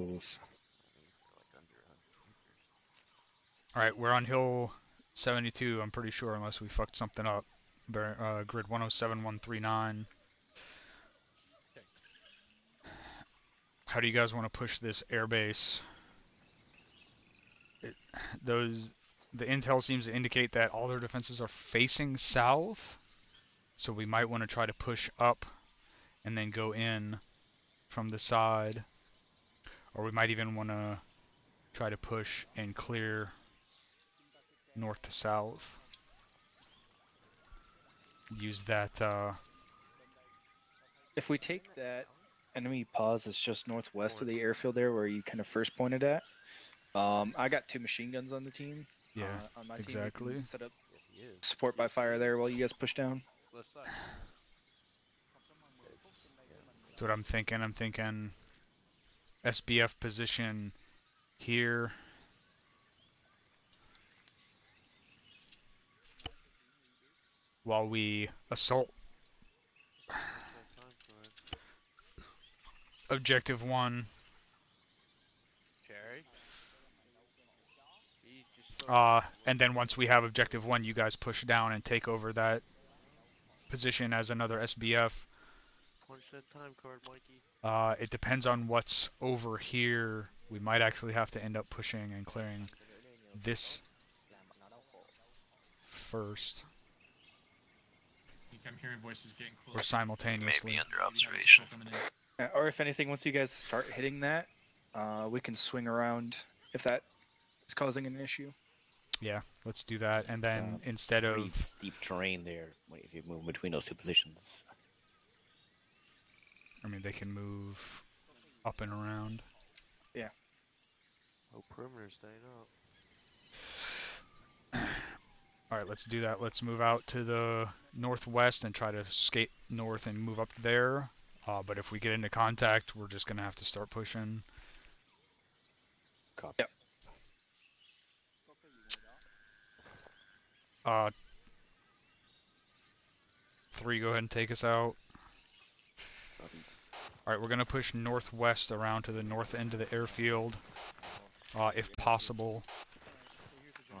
Oof. All right, we're on Hill 72, I'm pretty sure, unless we fucked something up. Grid 107-139. Okay. How do you guys want to push this airbase? The intel seems to indicate that all their defenses are facing south, so we might want to try to push up and then go in from the side, or we might even want to try to push and clear north to south. Use that. If we take that enemy pause that's just northwest of the airfield there where you kind of first pointed at, I got 2 machine guns on the team. Yeah, on my exactly. Team, set up support by fire there while you guys push down. That's what I'm thinking. I'm thinking SBF position here. While we assault Objective 1. Cherry. And then once we have Objective 1, you guys push down and take over that position as another SBF. Punch that time card, Mikey. It depends on what's over here. We might actually have to end up pushing and clearing this first. I'm hearing voices getting close. Or simultaneously. Maybe under observation. Or if anything, once you guys start hitting that, we can swing around if that is causing an issue. Yeah, let's do that. And then instead of steep terrain there, if you move between those two positions. I mean, they can move up and around. Yeah. Oh, perimeter's staying up. Alright, let's do that. Let's move out to the northwest and try to skate north and move up there. But if we get into contact, we're just going to have to start pushing. Copy. Yep. Three, go ahead and take us out. Alright, we're going to push northwest around to the north end of the airfield, if possible.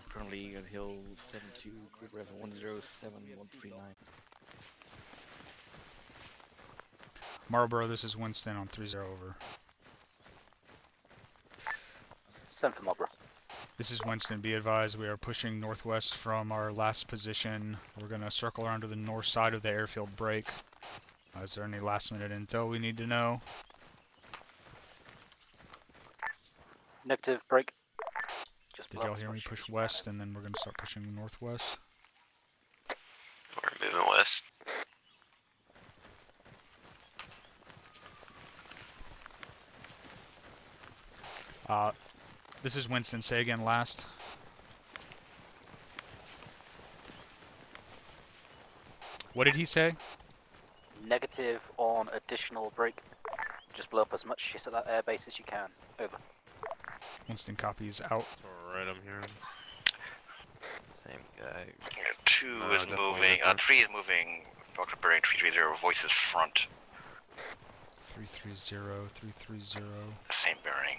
Currently on Hill 72, grid rev 107-139. Marlboro, this is Winston on 30 over. Send for Marlboro. This is Winston. Be advised, we are pushing northwest from our last position. We're going to circle around to the north side of the airfield break. Is there any last minute intel we need to know? Negative, break. Did y'all hear me push west, and then we're going to start pushing northwest? We're moving west. This is Winston. Say again, last. What did he say? Negative on additional break. Just blow up as much shit at that airbase as you can. Over. Winston copies out. Alright, I'm here. Same guy. Yeah, 2 is moving. 3 is moving. Dr. Bearing 330, voice is front. 330, 330. Same bearing.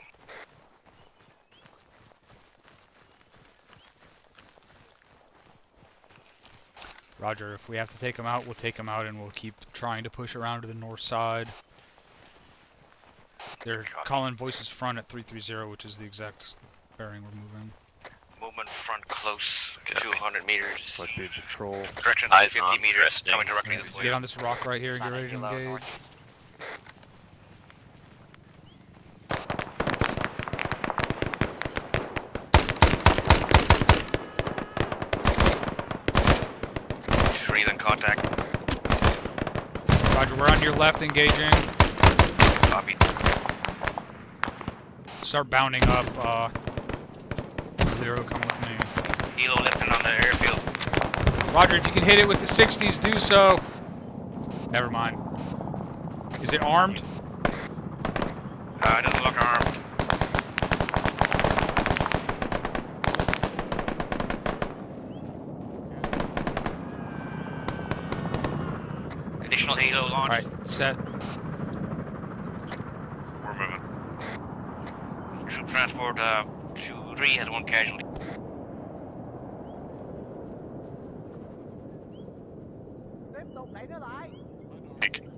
Roger, if we have to take him out, we'll take him out and we'll keep trying to push around to the north side. They're calling voices front at 330, which is the exact bearing we're moving. Movement front close, okay. 200 meters. Let's do patrol. Direction 50 meters, resting. Coming directly this way. Get on this rock right here and get ready to engage. Three's in contact. Roger, we're on your left engaging. Copy. Start bounding up, Leroy, come with me. Helo lifting on the airfield. Roger, if you can hit it with the 60s, do so. Never mind. Is it armed? It doesn't look armed. Additional helo launch. Alright, set. Transport 23 has one casualty.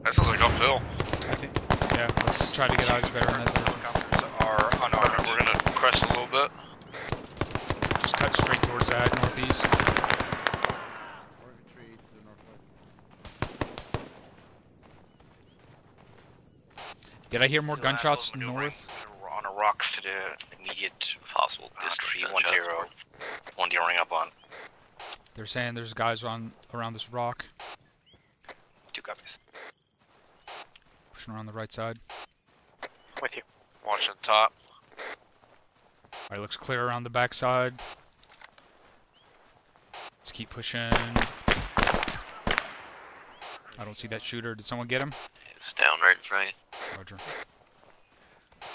That sounds like uphill. I think, yeah, let's try to get eyes better on it. Helicopters are unarmed. We're gonna crest a little bit. Just cut straight towards that northeast. Did I hear more gunshots north? We're on a rocks to the immediate possible district 10. One to ring up on. They're saying there's guys on around this rock. Two copies. Pushing around the right side. With you. Watching the top. Alright, looks clear around the back side. Let's keep pushing. I don't see that shooter. Did someone get him? It's down right in front. Roger.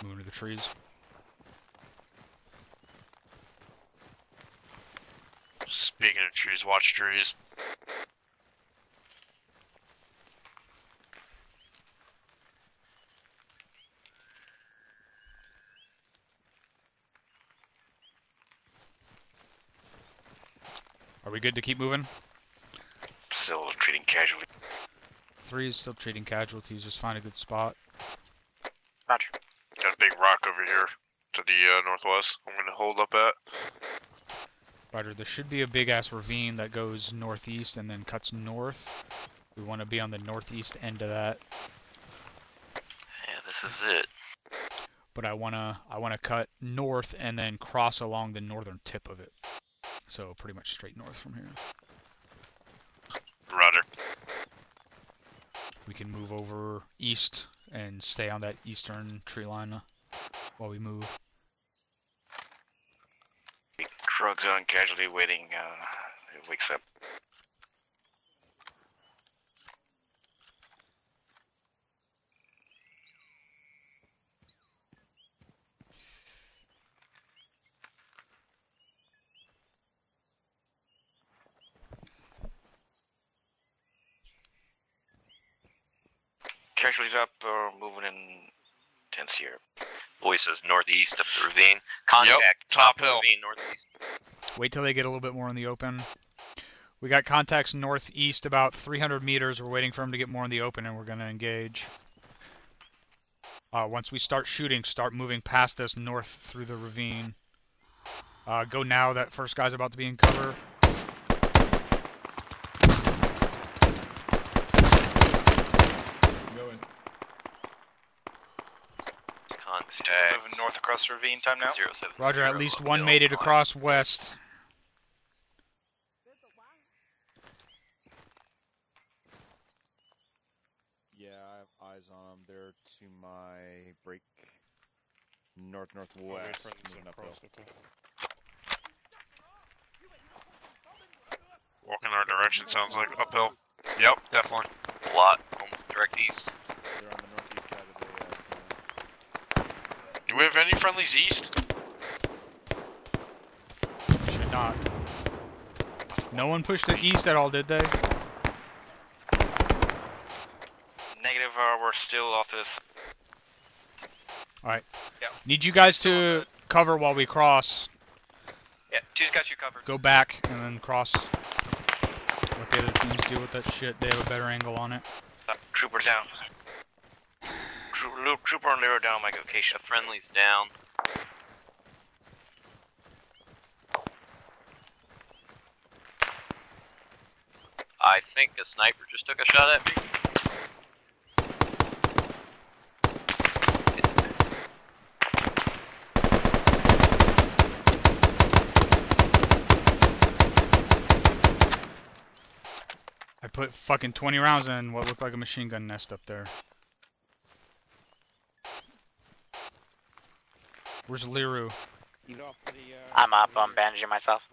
Moving to the trees. Speaking of trees, watch trees. Are we good to keep moving? Still treating casualties. 3 is still treating casualties. Just find a good spot. Roger. Got a big rock over here to the northwest. I'm gonna hold up at. Roger. There should be a big ass ravine that goes northeast and then cuts north. We want to be on the northeast end of that. Yeah, this is it. But I wanna cut north and then cross along the northern tip of it. So pretty much straight north from here. Roger. We can move over east and stay on that eastern tree line while we move. Drugs on casualty waiting, it wakes up. Casualties up, moving in tents here. Voices northeast up the ravine. Contact top hill. Ravine, northeast. Wait till they get a little bit more in the open. We got contacts northeast about 300 meters. We're waiting for them to get more in the open, and we're going to engage. Once we start shooting, start moving past us north through the ravine. Go now. That first guy's about to be in cover. Moving north across the ravine, time now. 070. Roger, at least one made it across west. Yeah, I have eyes on them. They're to my break. North, northwest. Walking our direction, sounds like uphill. Yep, definitely. A lot. Almost direct east. They're on the north. Do we have any friendlies east? Should not. No one pushed it east at all, did they? Negative, we're still off this. Alright. Yep. Need you guys to cover while we cross. Yeah, two's got you covered. Go back and then cross. Let the other teams deal with that shit. They have a better angle on it. Trooper down. Trooper and Leroy down my location. Friendly's down. I think a sniper just took a shot at me. I put fucking 20 rounds in what looked like a machine gun nest up there. Where's Leroy? He's off the, I'm up, I'm bandaging myself.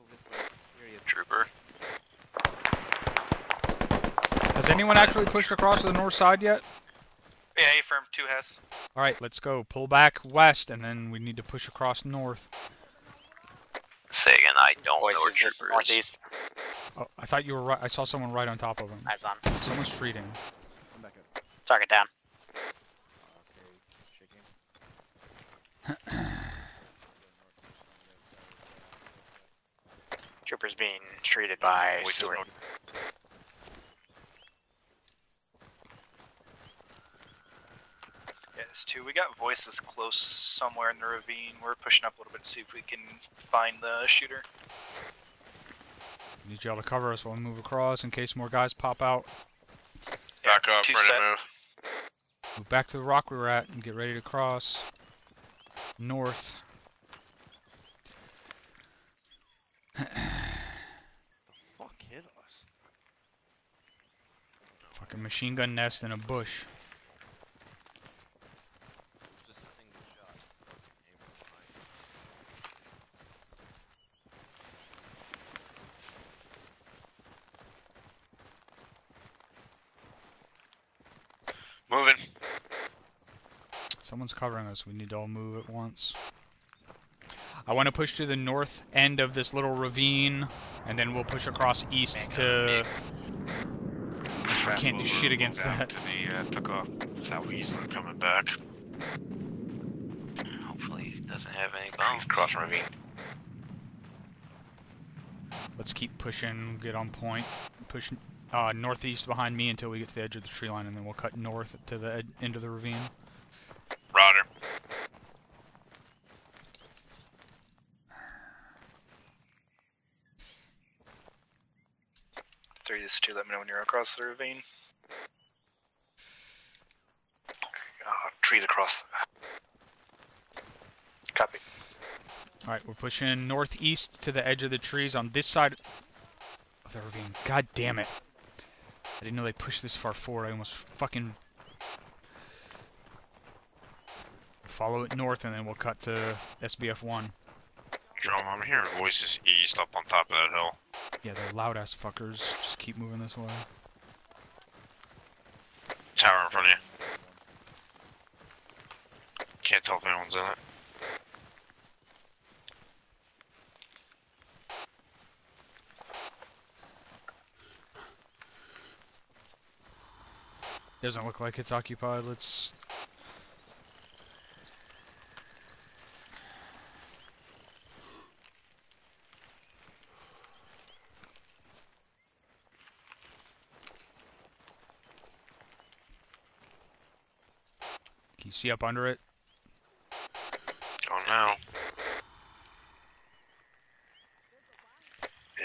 Trooper. Has anyone actually pushed across to the north side yet? Yeah, A-firm, 2 has. Alright, let's go. Pull back west, and then we need to push across north. Say again, I don't know where Trooper is. Northeast. Oh, I thought you were right. I saw someone right on top of him. Eyes on. Someone's treating. Target down. Trooper's being treated by Stewart. Yes, too. We got voices close somewhere in the ravine. We're pushing up a little bit to see if we can find the shooter. Need y'all to cover us while we move across in case more guys pop out. Back up, ready to move. Move back to the rock we were at and get ready to cross north. The fuck hit us? Fucking machine gun nest in a bush. Just a single shot. Moving. Someone's covering us. We need to all move at once. I want to push to the north end of this little ravine, and then we'll push across east to... I can't do shit against that. To the took-off southeast and coming back. Hopefully he doesn't have any bombs. Crossing ravine. Let's keep pushing, get on point. Push northeast behind me until we get to the edge of the tree line, and then we'll cut north to the end of the ravine. Roger. Three, this two, let me know when you're across the ravine. Trees across. Copy. Alright, we're pushing northeast to the edge of the trees on this side of the ravine. God damn it. I didn't know they pushed this far forward. I almost fucking... Follow it north and then we'll cut to SBF 1. Drum, I'm hearing voices east up on top of that hill. Yeah, they're loud ass fuckers. Just keep moving this way. Tower in front of you. Can't tell if anyone's in it. Doesn't look like it's occupied. Let's... You see up under it? Oh no.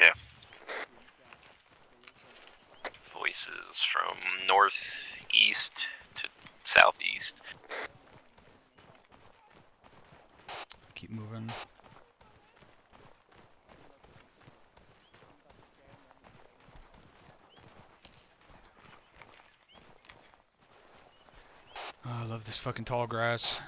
Yeah. Voices from northeast to southeast. Keep moving. I love this fucking tall grass.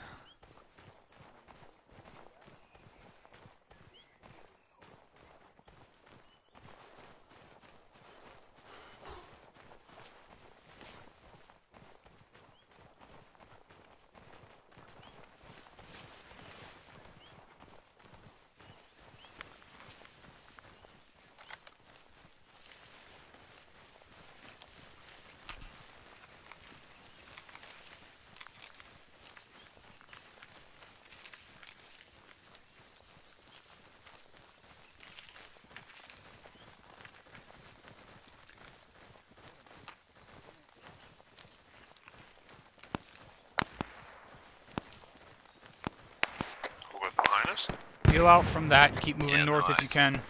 Peel out from that, keep moving north if you can.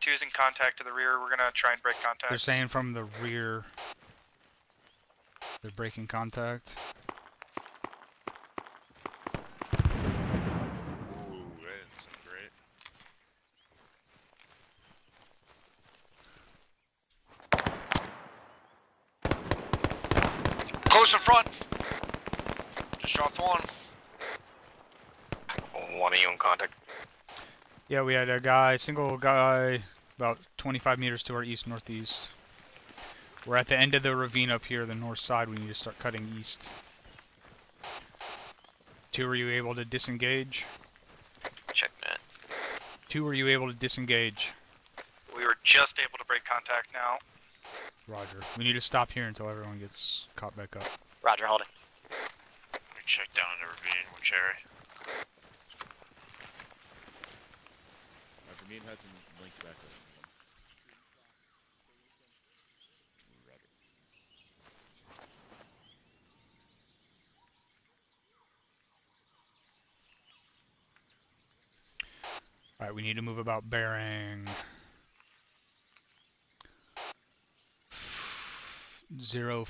Two's in contact to the rear, we're gonna try and break contact. They're saying from the rear. They're breaking contact. Ooh, that didn't sound great. Close in front! Just shot one. One of you in contact. Yeah, we had a guy, single guy, about 25 meters to our east, northeast. We're at the end of the ravine up here, the north side. We need to start cutting east. Two, were you able to disengage? Check that. Two, were you able to disengage? We were just able to break contact now. Roger. We need to stop here until everyone gets caught back up. Roger, holding. We check down in the ravine with Cherry. Linked back up. Alright, we need to move about bearing 050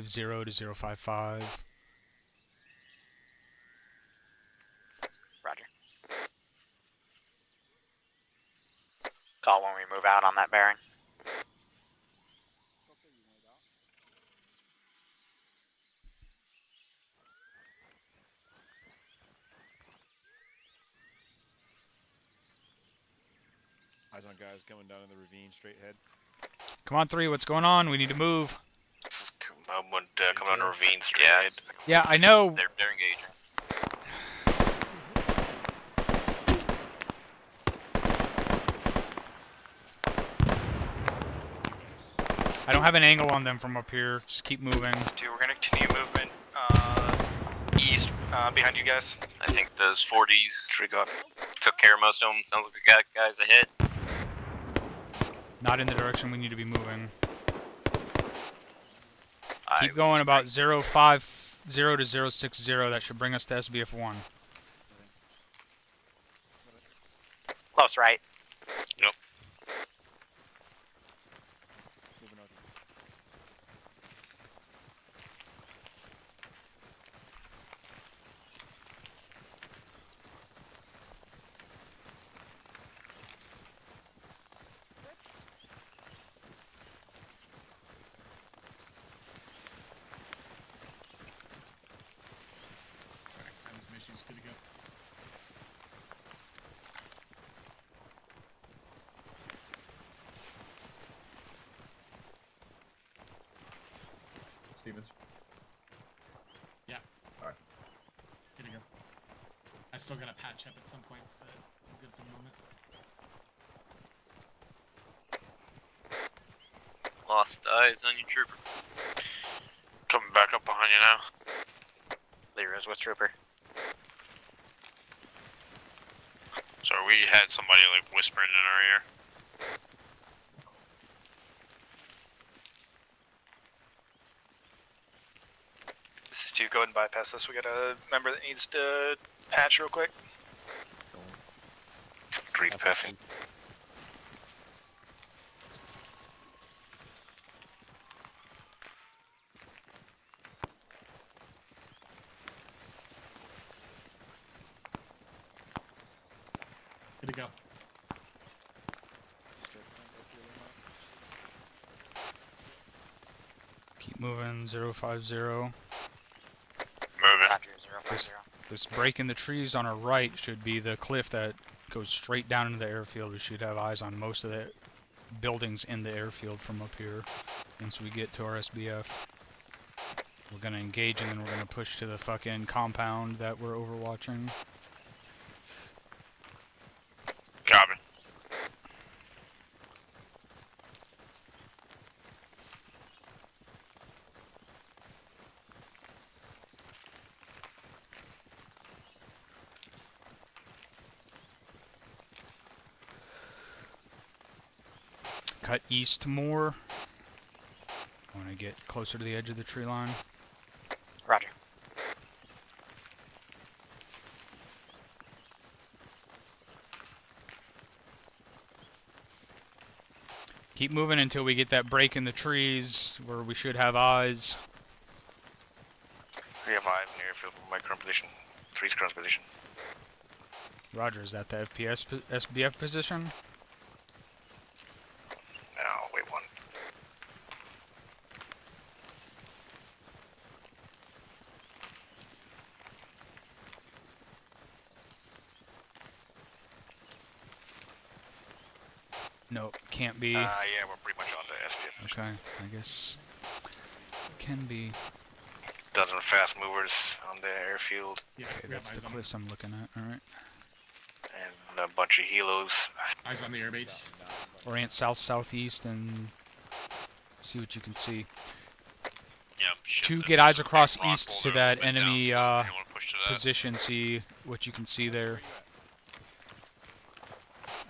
to 055. Roger. Call when we move out on that bearing. Eyes on guys coming down in the ravine, straight ahead. Come on, 3, what's going on? We need to move. Someone coming on the ravine, straight ahead. Yeah, I know. They're engaging. I don't have an angle on them from up here. Just keep moving. Dude, we're gonna continue movement east behind you guys. I think those 40s trigger took care of most of them. Sounds like we got guys ahead. Not in the direction we need to be moving. Keep going about 050 to 060. That should bring us to SBF 1. Close right. Yep. Still gonna patch up at some point, but I'm good for the moment. Lost eyes on your trooper. Coming back up behind you now. Leroy's with trooper. Sorry, we had somebody like whispering in our ear. This is 2, go ahead and bypass this. We got a member that needs to patch real quick. Grief passing. Good to go. Keep moving. 050. This break in the trees on our right should be the cliff that goes straight down into the airfield. We should have eyes on most of the buildings in the airfield from up here. Once we get to our SBF, we're going to engage and then we're going to push to the fucking compound that we're overwatching. Copy. Cut east more. I want to get closer to the edge of the tree line. Roger. Keep moving until we get that break in the trees where we should have eyes. We have eyes in the airfield. My current position. Trees current position. Roger, is that the FPS SBF position? Can't be. Yeah, we're pretty much on the SPF. Okay, I guess it can be. Dozen fast movers on the airfield. Yeah, okay, that's the cliffs I'm looking at. All right. And a bunch of helos. Eyes on the airbase. Orient south southeast and see what you can see. Yeah. Two, get eyes across east to that enemy position. See what you can see there.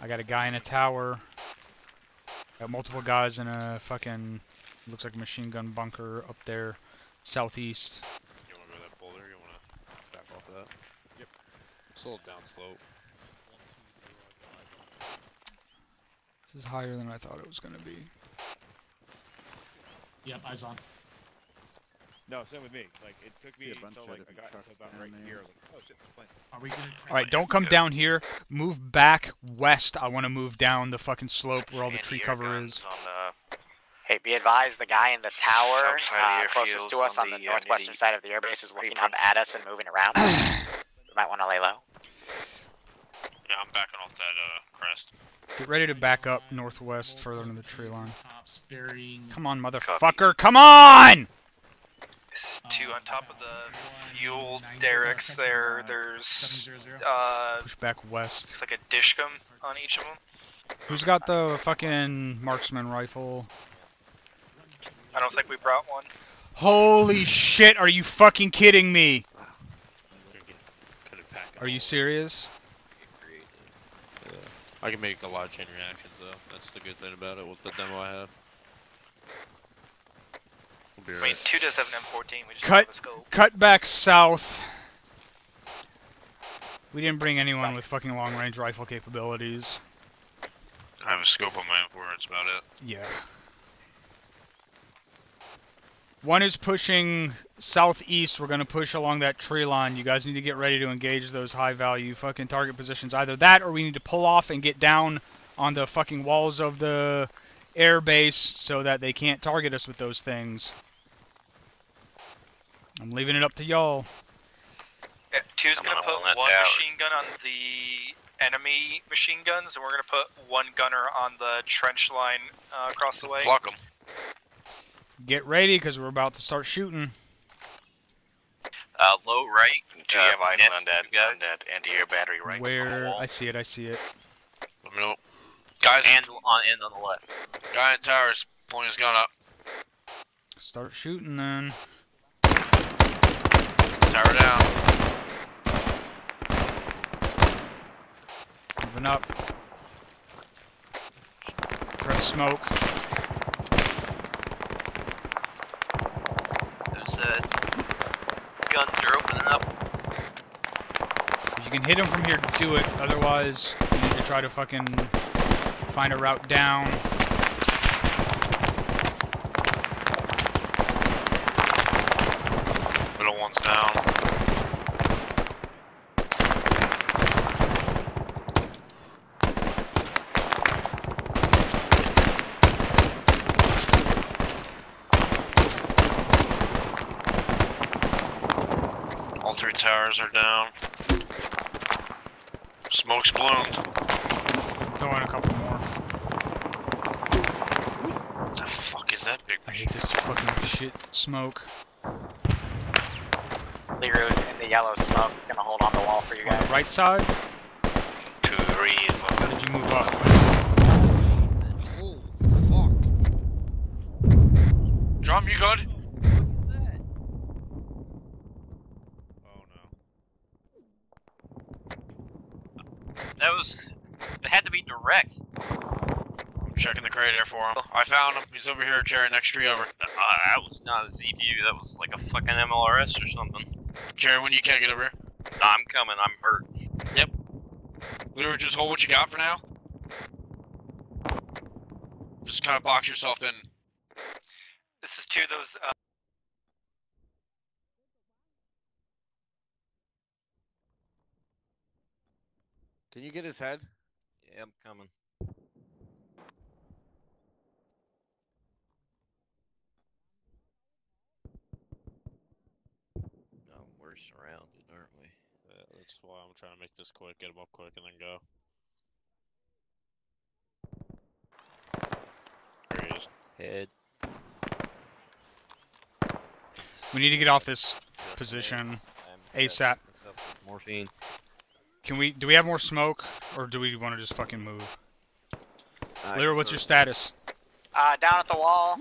I got a guy in a tower. Got multiple guys in a fucking, looks like a machine gun bunker up there, southeast. You wanna go to that boulder? You wanna back off of that? Yep. It's a little down slope. This is higher than I thought it was going to be. Yep, eyes on. No, same with me. Like, it took me until, like, I got to about right here. I was like, oh, shit, are we gonna try? All right, don't come down here. Move back west. I want to move down the fucking slope where all the tree cover is. Hey, be advised, the guy in the tower closest to us on the northwestern side of the airbase is looking up at us and moving around. You might want to lay low. Yeah, I'm backing off that crest. Get ready to back up northwest further into the tree line. Come on, motherfucker! Come on! Two on top of the fuel derricks there. There's push back west. It's like a dishcum on each of them. Who's got the fucking marksman rifle? I don't think we brought one. Holy shit! Are you fucking kidding me? Are you serious? I can make a lot of chain reactions though. That's the good thing about it with the demo I have. Right. I mean, 2 does have an M14, we just have the scope. Cut back south. We didn't bring anyone with fucking long-range rifle capabilities. I have a scope on my M4, that's about it. Yeah. One is pushing southeast. We're going to push along that tree line. You guys need to get ready to engage those high-value fucking target positions. Either that, or we need to pull off and get down on the fucking walls of the airbase so that they can't target us with those things. I'm leaving it up to y'all. Yeah, two's gonna put one machine gun on the enemy machine guns, and we're gonna put one gunner on the trench line across the way. Block them. Get ready, because we're about to start shooting. Low right. GM on that anti-air battery right. Where? I see it. Let me know. Guys, and on the left. Guy in towers, point has gone up. Start shooting then. Tower down. Moving up. Red smoke. Those guns are opening up. If you can hit them from here, do it. Otherwise, you need to try to fucking find a route down. Middle one's down. All three towers are down. Smoke's bloomed. Throw in a couple more. I hate this fucking shit smoke. Leroy's in the yellow smoke. It's gonna hold on the wall for you guys. On the right side? 2-3 is what. How did you move up? Oh, fuck. Drum, you good? Oh, no. That was... It had to be direct. Checking the crate there for him. I found him. He's over here, Jerry, next tree over. That was not a ZPU, that was like a fucking MLRS or something. Jerry, when you can't get over here? Nah, I'm coming, I'm hurt. Yep. Literally just hold what you got for now. Just kind of box yourself in. This is two of those, Can you get his head? Yeah, I'm coming. Surrounded, aren't we? Yeah, that's why I'm trying to make this quick, get them up quick, and then go. There he is. Head. We need to get off this position ASAP. Morphine. Can we? Do we have more smoke, or do we want to just fucking move? Leroy, what's your status? Down at the wall,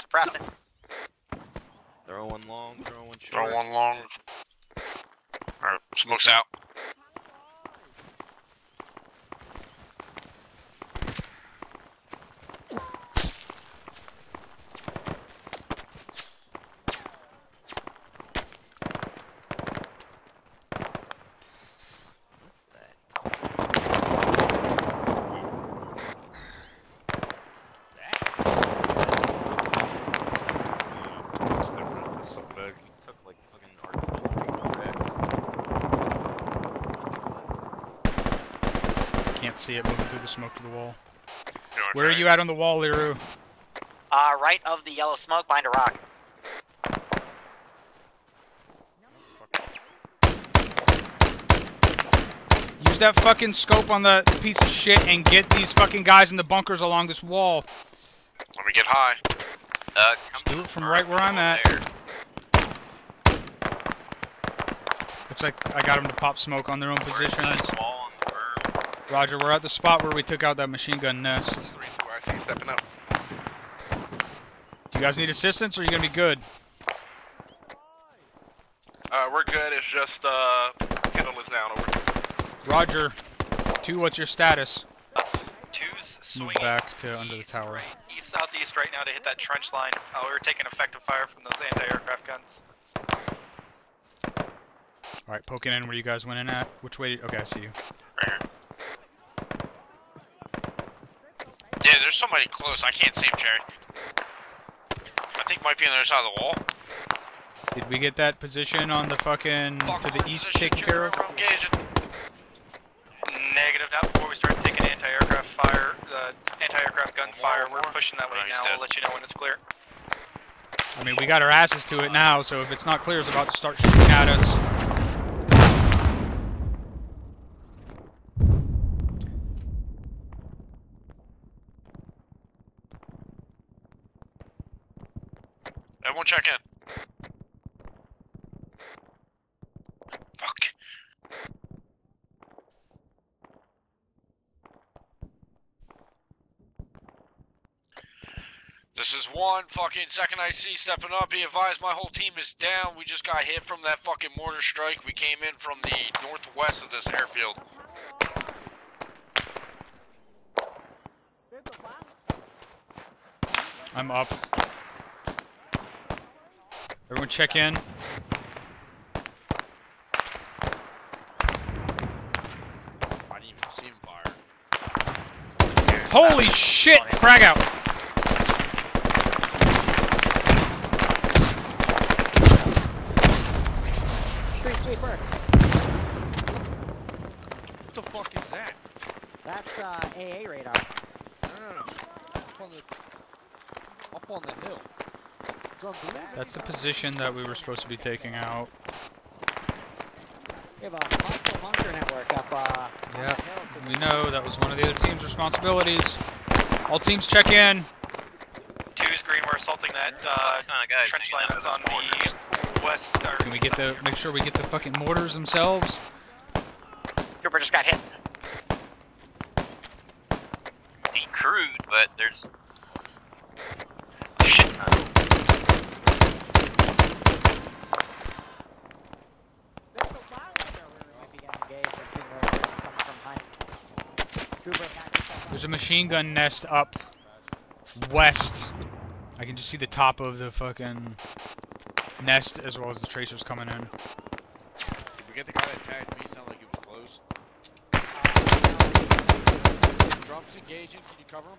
suppressing. Throw one long, throw one short. Throw one long. Alright, smoke's out. What's that? can't see it moving through the smoke to the wall. Where are you at on the wall, Leroy? Right of the yellow smoke, behind a rock. Use that fucking scope on the piece of shit and get these fucking guys in the bunkers along this wall. Let me get high. Just do it from right where I'm at. There. Looks like I got them to pop smoke on their own position. Roger, we're at the spot where we took out that machine gun nest. Do you guys need assistance or are you going to be good? We're good, it's just Kendall is down, over. Roger. Two, what's your status? Move back to under the tower. East-southeast right now to hit that trench line. We're taking effective fire from those anti-aircraft guns. Alright, poking in where you guys went in at. Which way? Okay, I see you. Right here. Yeah, there's somebody close. I can't see him, Cherry. I think it might be on the other side of the wall. Did we get that position on the fucking... to the east taken care of? Negative. Now before we start taking anti-aircraft fire, anti-aircraft gun fire, we're pushing that way now. We'll let you know when it's clear. I mean, we got our asses to it now, so if it's not clear, it's about to start shooting at us. Everyone check in. Fuck. This is one fucking second IC stepping up. Be advised, my whole team is down. We just got hit from that fucking mortar strike. We came in from the northwest of this airfield. I'm up. Everyone check in. I didn't even see him fire. There's holy shit! Oh, yeah. Frag out! What the fuck is that? That's AA radar. No. Up on the hill. That's the position that we were supposed to be taking out. We have a hostile bunker network up yeah, we know that was one of the other team's responsibilities. All teams check in. Two's green, we're assaulting that trench line that's on the west. Can we get the make sure we get the fucking mortars themselves? Cooper just got hit. He crewed, but there's a machine gun nest up west. I can just see the top of the fucking nest as well as the tracers coming in. Did we get the guy that tagged me? Sound like he was close. Drum's engaging. Can you cover him?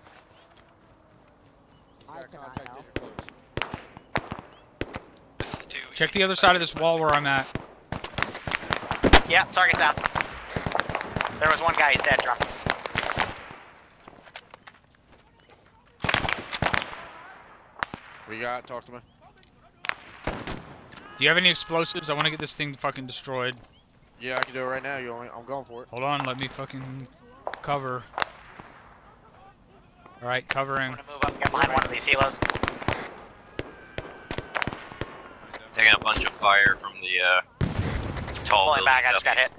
He's got contact in your close. Check the other side of this wall where I'm at. Yeah, target's out. There was one guy. He's dead, Drum. What do you got? Talk to me. Do you have any explosives? I want to get this thing fucking destroyed. Yeah, I can do it right now. I'm going for it. Hold on, let me fucking cover. Alright, covering. I'm gonna move up and get behind one of these helos. They got a bunch of fire from the tall building. I just got hit.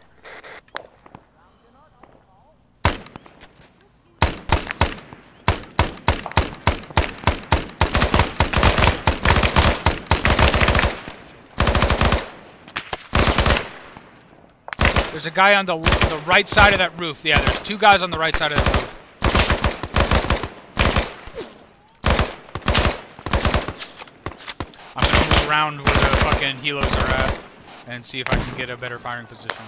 There's a guy on the right side of that roof. Yeah, there's two guys on the right side of that roof. I'm gonna move around where the fucking helos are at and see if I can get a better firing position.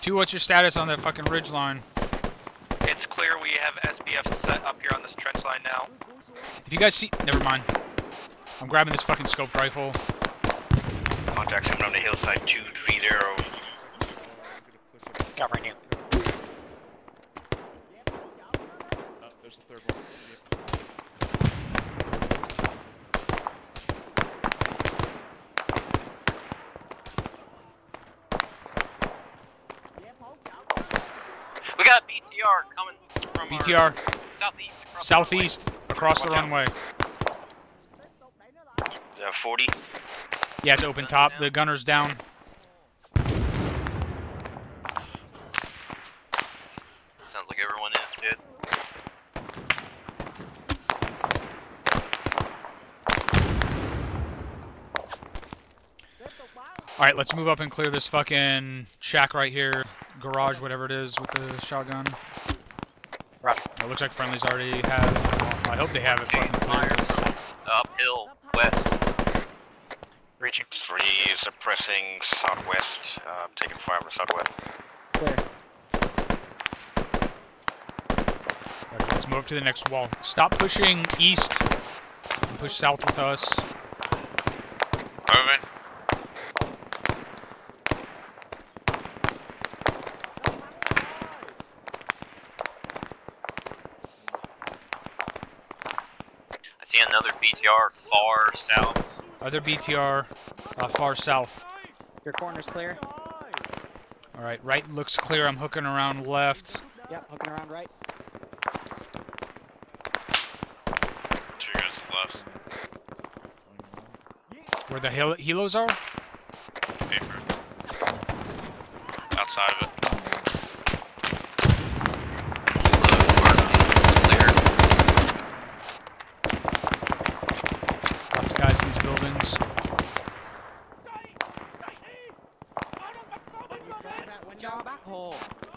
Two, what's your status on that fucking ridge line? It's clear we have SBF set up here on this trench line now. If you guys see... Never mind. I'm grabbing this fucking scoped rifle. Contacts coming on the hillside 230. Covering you. There's the third one. We got BTR coming from BTR. Southeast across the runway. Yeah, 40. Yeah, it's open top. The gunner's down. Sounds like everyone is dead. Alright, let's move up and clear this fucking shack right here. Garage, whatever it is, with the shotgun. Right. It looks like friendlies already have. Well, I hope they have it. Fires. Uphill, west. Reaching. Three is suppressing southwest. Taking fire from southwest. Clear. Right, let's move up to the next wall. Stop pushing east. And push south with us. Moving. Another BTR far south. Other BTR far south. Your corner's clear. Alright, right looks clear. I'm hooking around left. Yep, hooking around right. Two guys left. Where the helos are? Paper. Outside of it.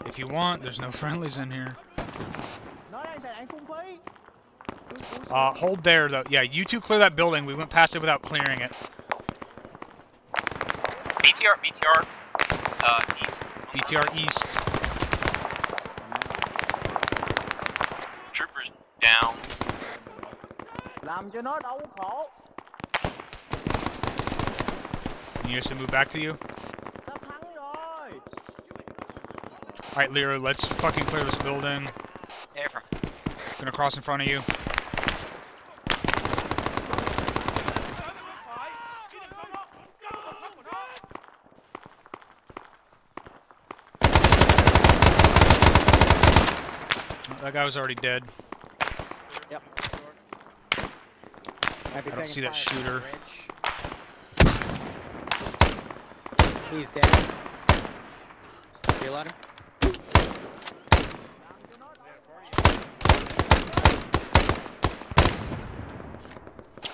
If you want, there's no friendlies in here. Hold there though. Yeah, you two clear that building. We went past it without clearing it. BTR. East. BTR east. Troopers down. Can you just move back to you? Alright, Leroy, let's fucking clear this building. Gonna cross in front of you. That guy was already dead. Yep. I don't see that shooter. He's dead. Reload him.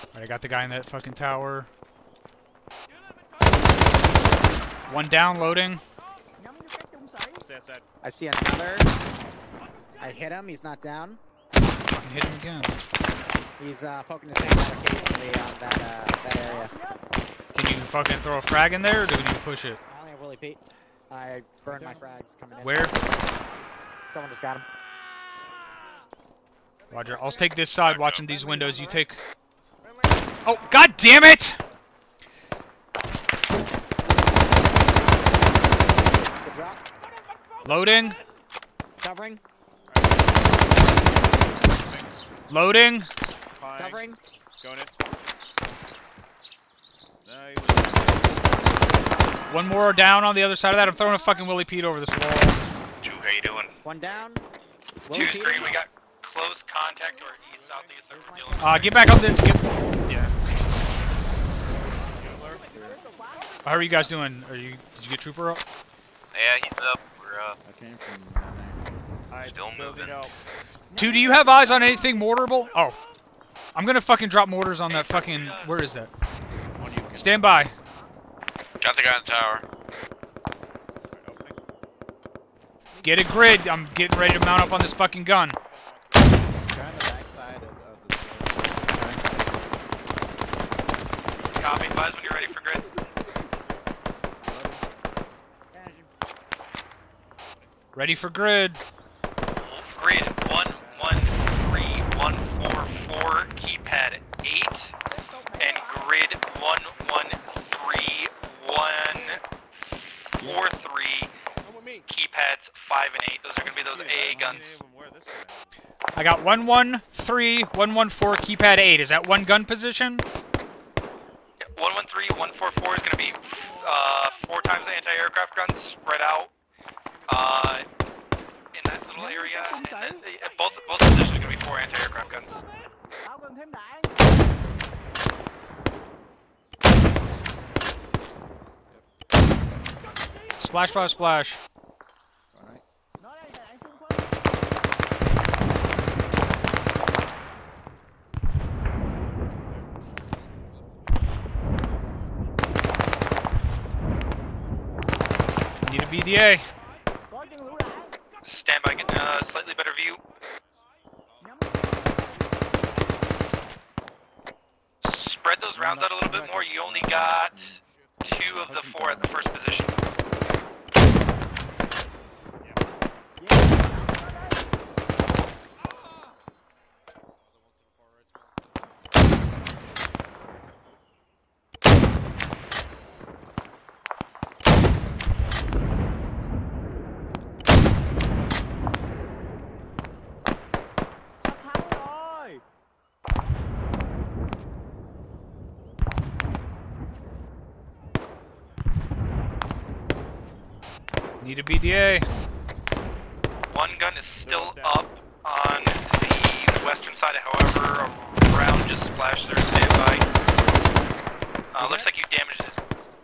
Alright, I got the guy in that fucking tower. One down, loading. I see another. I hit him, he's not down. Fucking hit him again. He's poking his hand out occasionally on that area. Can you fucking throw a frag in there, or do we need to push it? I only have Willie Pete. I burned my frags coming in. Where? Someone just got him. Roger, I'll take this side, watching these windows. You take... Oh, god damn it! Loading. Covering. Loading. Fine. Covering. Going in. Nice. One more down on the other side of that. I'm throwing a fucking Willie Pete over this wall. Two, how you doing? One down. Willie Pete. 2-3, we got close contact to our east southeast. Get back up there. How are you guys doing? Did you get Trooper up? Yeah, he's up. We're up. I came from there. Still moving. Two, do you have eyes on anything mortarable? Oh. I'm gonna fucking drop mortars on that fucking... Where is that? Stand by. Got the guy in the tower. Get a grid. I'm getting ready to mount up on this fucking gun. Copy, guys, when you're ready for grid. Ready for grid. Grid 113 144 keypad 8 and grid 113 143 keypad. pads 5 and 8. Those are gonna be those AA guns. I got 113, 114, keypad 8. Is that one gun position? Yeah, 113, 144 is gonna be 4 times the anti-aircraft guns spread out in that little area. And then, both positions are gonna be 4 anti-aircraft guns. Splash, splash, splash. Alright. Need a BDA. Stand by, get a slightly better view. Spread those rounds out a little bit more. You only got 2 of the 4 at the first position. Need a BDA. One gun is still up on the western side, however, a round just splashed there, standby. Looks like you damaged his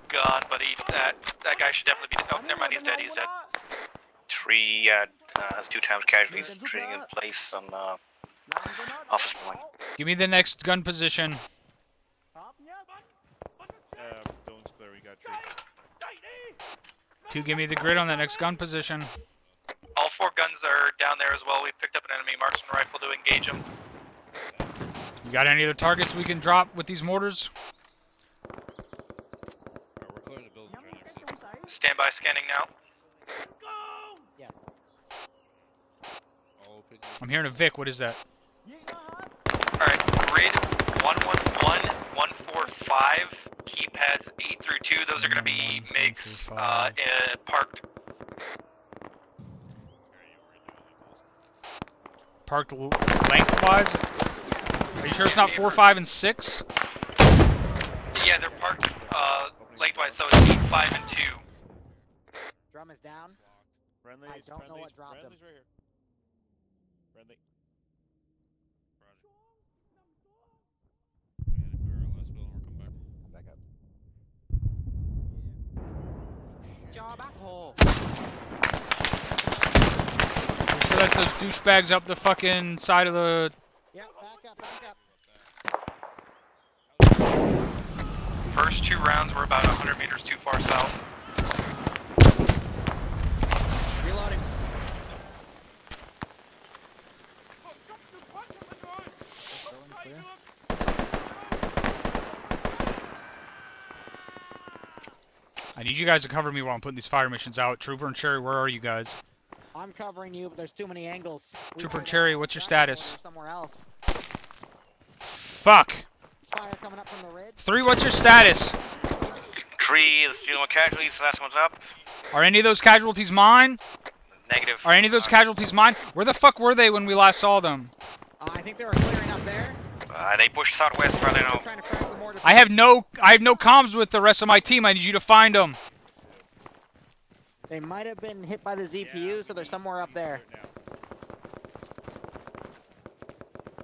gun, but that guy should definitely be dead. Oh, never mind, he's dead. 3 has 2 times casualties, treating in place on office building. Give me the next gun position. Don't clear, we got troops. To give me the grid on the next gun position. All 4 guns are down there as well. We've picked up an enemy marksman rifle to engage them. You got any other targets we can drop with these mortars? We're clearing the building right now. Stand by, scanning now. Go! Yeah. I'm hearing a Vic. What is that? Alright, grid 111, 145. Keypads 8 through 2, those are going to be MiGs parked. Parked lengthwise? Are you sure it's not 4, 5, and 6? Yeah, they're parked lengthwise, so it's 8, 5, and 2. Drum is down. I don't know what dropped him. Friendly. Sure that's those douchebags up the fucking side of the. Yeah, back up. First 2 rounds were about 100 meters too far south. Reloading. I need you guys to cover me while I'm putting these fire missions out. Trooper and Cherry, where are you guys? I'm covering you, but there's too many angles. Trooper and Cherry, what's your status? Somewhere else. Fuck. Fire coming up from the ridge. 3, what's your status? 3 is dealing with casualties, last one's up. Are any of those casualties mine? Negative. Are any of those casualties mine? Where the fuck were they when we last saw them? I think they were clearing up there. They pushed southwest, rather than I have no comms with the rest of my team. I need you to find them. They might have been hit by the ZPU, so they're somewhere up there.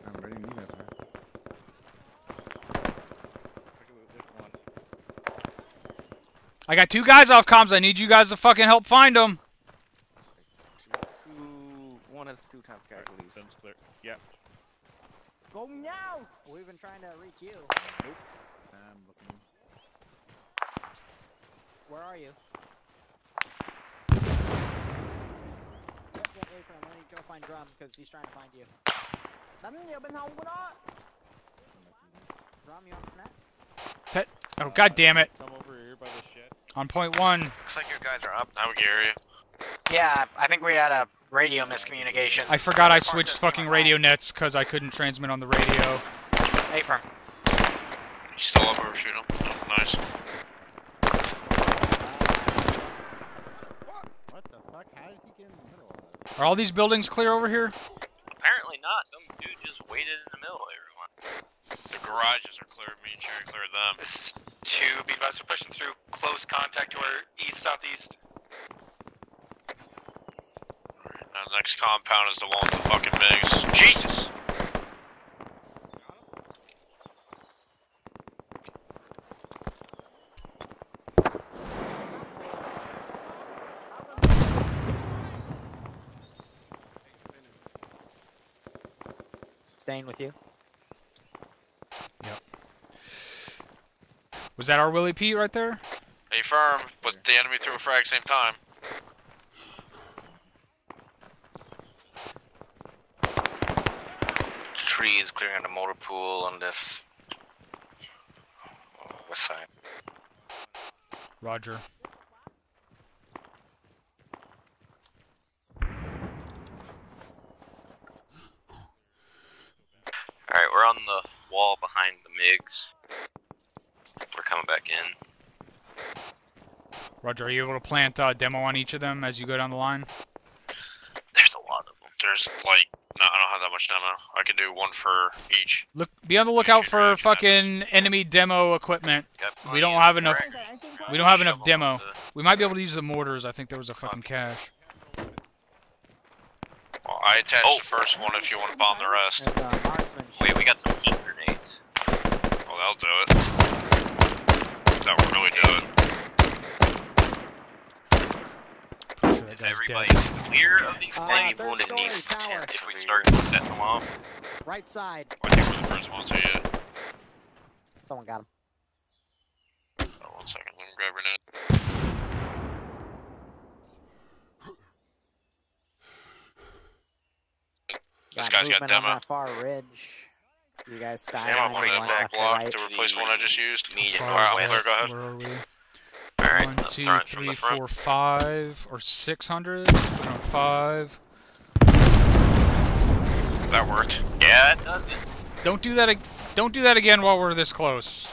I'm ready to meet us, man. I got 2 guys off comms. I need you guys to fucking help find them. 1 has 2 times casualties. Right, yeah. Go now! We've been trying to reach you. Nope. I'm looking. Where are you? Just get away from him. I need to go find Drum because he's trying to find you. Drum, you on the snap? Oh, god damn it. Come over here by the shit. On point 1. Looks like your guys are up now, Gary. Yeah, I think we had a radio miscommunication. I forgot I switched fucking radio nets because I couldn't transmit on the radio. Hey, Frank. You still up or shoot him? Nice. What the fuck? fuck? How did he get in the middle of it? Are all these buildings clear over here? Apparently not. Some dude just waited in the middle of everyone. The garages are clear. Me and Cherry cleared them. This is 2. Be advised, we're pushing through close contact to our east-southeast. Alright, now the next compound is the one with the fucking MIGs. Jesus! Staying with you? Yep. Was that our Willie Pete right there? A firm, but the enemy threw a frag same time. Trees clearing the motor pool on this west side. Roger. Alright, we're on the wall behind the MiGs. We're coming back in. Roger, are you able to plant a demo on each of them as you go down the line? There's a lot of them. There's like, no, I don't have that much demo. I can do one for each. Look, be on the lookout for fucking enemy demo equipment. We don't have enough. We don't have enough demo. We might be able to use the mortars. I think there was a fucking cache. I attached the first one if you want to bomb the rest. Wait, we got some heat grenades. Oh, that'll do it. That will really do it. Is everybody clear of these things? Anyone that needs the tent if we start setting them off? Right side. I think we're the first ones here yet. Someone got him. Oh, 1 second, let me grab a grenade. This guy's got demo. On that far ridge. You guys style. I'm on the back block to replace one I just used. Alright, go ahead. Where are we? Alright, 1, 2, 3, 4, 5, or 600. 5. That worked. Yeah, it does. Don't do that. Don't do that again while we're this close.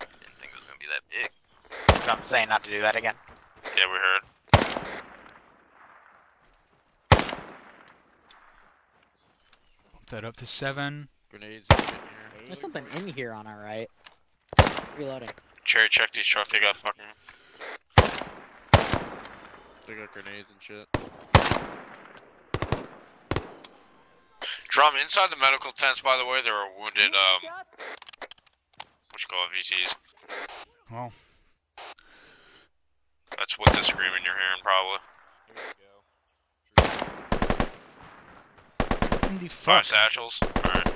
I didn't think it was gonna be that big. I'm saying not to do that again. Yeah, we heard. That up to 7. Grenades in here. There's something in here on our right. Reloading. Cherry, check these trucks. They got fucking. They got grenades and shit. Drum, inside the medical tents, by the way, there are wounded, what you call VCs. Well. Oh. That's what the screaming you're hearing, probably. Fuck. 5 satchels. Alright.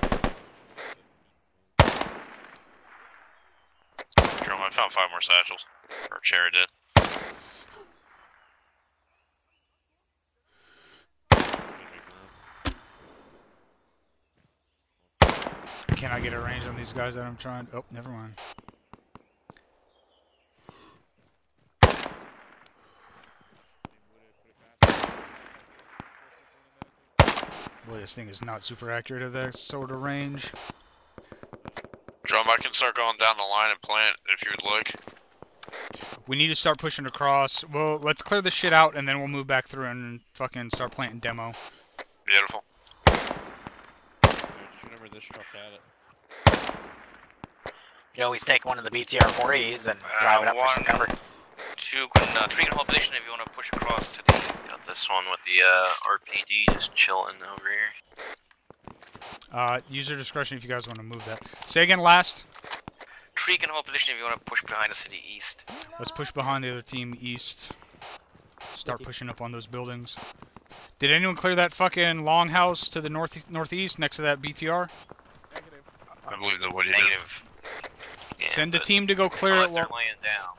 Drum, I found 5 more satchels. Or Cherry did. Can I get a range on these guys that I'm trying? Oh, never mind. Boy, this thing is not super accurate at that sort of range. Drum, I can start going down the line and plant if you would like. We need to start pushing across. Well, let's clear this shit out and then we'll move back through and fucking start planting demo. Beautiful. Just remember this truck had it. You always take one of the BTR-4Es and drive it up for some cover. 2, 3 in hold position if you want to push across to the... Got this one with the RPD just chilling over here. User discretion if you guys want to move that. Say again, last. 3 can hold position if you want to push behind us to the east. Let's push behind the other team east. Start pushing up on those buildings. Did anyone clear that fucking longhouse to the northeast next to that BTR? Negative. I believe that what you did. Yeah, send a team to go clear it. They're laying down.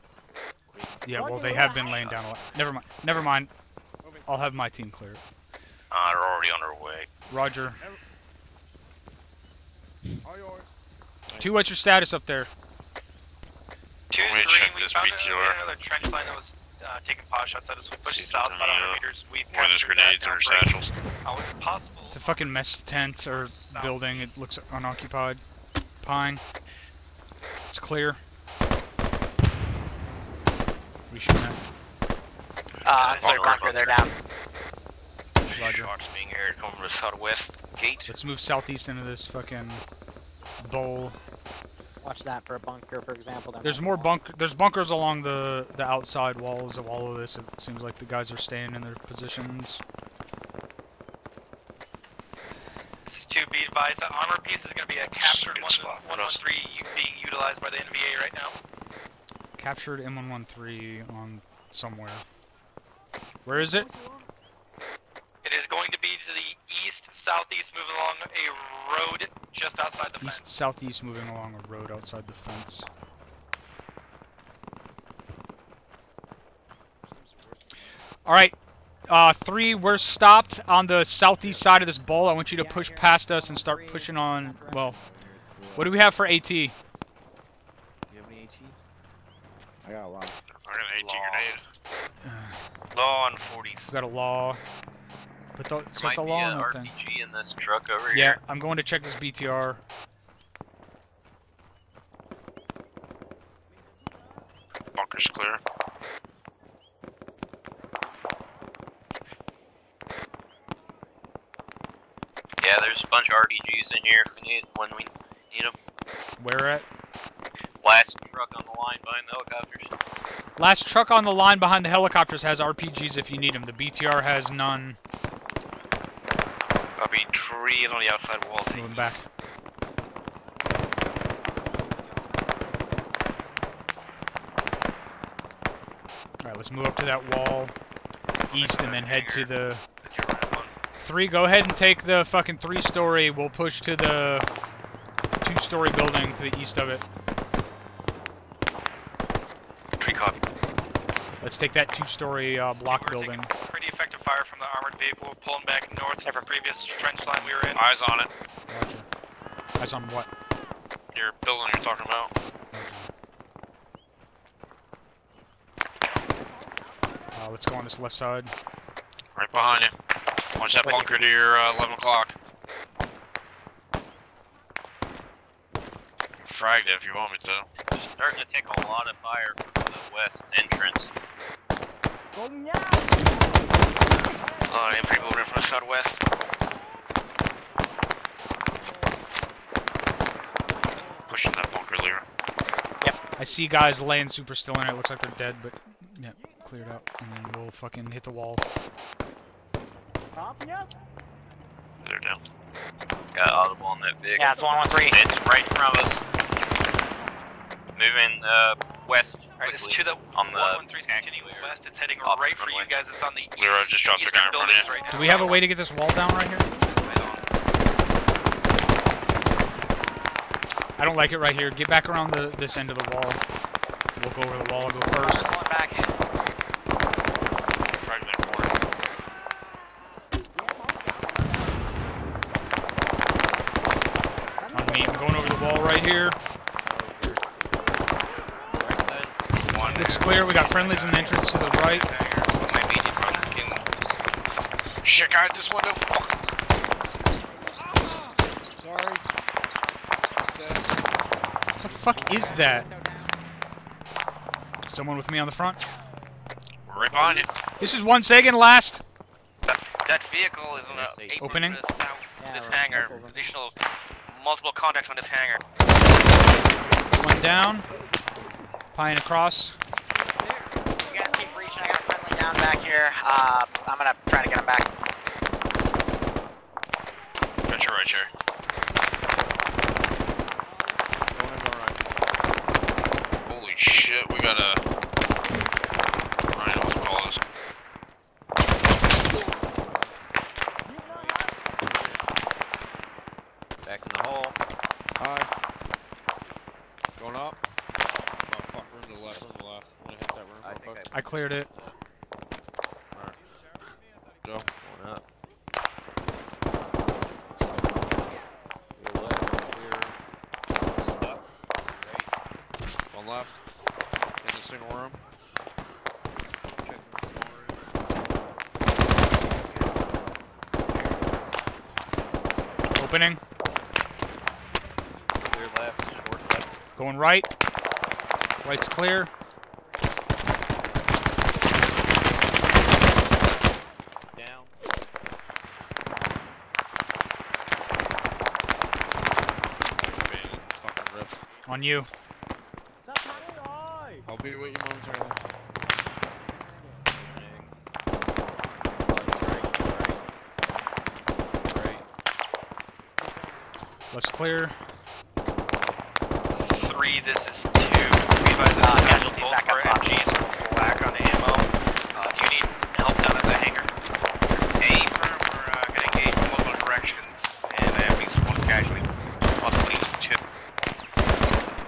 Yeah, well, they have been laying down a lot. Never mind. Never mind. I'll have my team clear. They're already on their way. Roger. Two, what's your status up there? 2 and 3, we found another trench line that was taking pot shots at us. We pushed south about 100 meters. We've captured grenades or satchels. How is it possible? It's a fucking mess tent or building. It looks unoccupied. Pine. It's clear. We should have. They're bunker, they're down. Roger. Shots being aired coming from the southwest gate. Let's move southeast into this fucking bowl. Watch that for a bunker, for example. There's more bunker. There's bunkers along the outside walls of all of this. It seems like the guys are staying in their positions. This is to be advised. The armor piece is going to be a captured 113 being utilized by the NVA right now. Captured M113 on somewhere. Where is it? It is going to be to the east-southeast, moving along a road just outside the fence. East-southeast, moving along a road outside the fence. Alright, 3, we're stopped on the southeast side of this bowl. I want you to push past us and start pushing on, well, what do we have for AT? You have any AT? I got a law. I have an AT grenade. Law on 40. We got a law. But don't set the law on the RPG in this truck over here. Yeah, I'm going to check this BTR. Bunker's clear. Yeah, there's a bunch of RPGs in here if we need when we need them. Where at? Last truck on the line behind the helicopters. Last truck on the line behind the helicopters has RPGs if you need them. The BTR has none. There'll be trees on the outside wall. Moving back. Alright, let's move up to that wall east and then head to the... 3, go ahead and take the fucking 3-story. We'll push to the 2-story building to the east of it. Tree copy. Let's take that 2-story block building. Effective fire from the armored vehicle pulling back north of our previous trench line we were in. Eyes on it. Roger. Eyes on what? Your building you're talking about. Okay. Let's go on this left side. Right behind you. Watch that bunker to your 11 o'clock. Fragged it if you want me to. Starting to take a lot of fire from the west entrance. Well, no. Infantry building from the southwest. Pushing that bunker, Leroy. Yep. I see guys laying super still in it. Looks like they're dead, but yeah, cleared out. And then we'll fucking hit the wall. Popping up. They're down. Got audible on that big. Yeah, it's 113. It's right in front of us. Moving west. Alright, it's to the on the 113's continuing west. It's heading right for you guys. It's on the east. Leroy just dropped the gun in front of you. Do we have a way to get this wall down right here? I don't like it right here. Get back around the this end of the wall. Look over the wall. I'll go first. Back in. Right in that corner. On me. I'm going over the wall right here. Looks clear, we got friendlies in the entrance to the right. Shit, guys, this window. Fuck. Sorry. What the fuck is that? Someone with me on the front? We're right behind you. This is one Sagan last. That vehicle is on a opening. To the south, yeah, this hangar. Additional multiple contacts on this hangar. One down. Pieing across. Back here, I'm gonna try to get him back. Got your right, Cherry. Holy shit, we got a... Ryan, what's it called? Back in the hole. Hi. Going up. Oh fuck, room to the left, room to the left. I'm gonna hit that room real quick. I cleared it. Go. Going up. Your left, clear. Stop. Right. One left. In the single room. Check the single room. Opening. Clear left, short left. Going right. Right's clear. On you. I'll be with you momentarily. Let's clear. 3, this is 2. Levi's is on casualties back up top. RPG's black on ammo. Do you need help down at the hangar? A firm, we're gonna engage in multiple directions, and I have these 1 casualty. Possibly 2.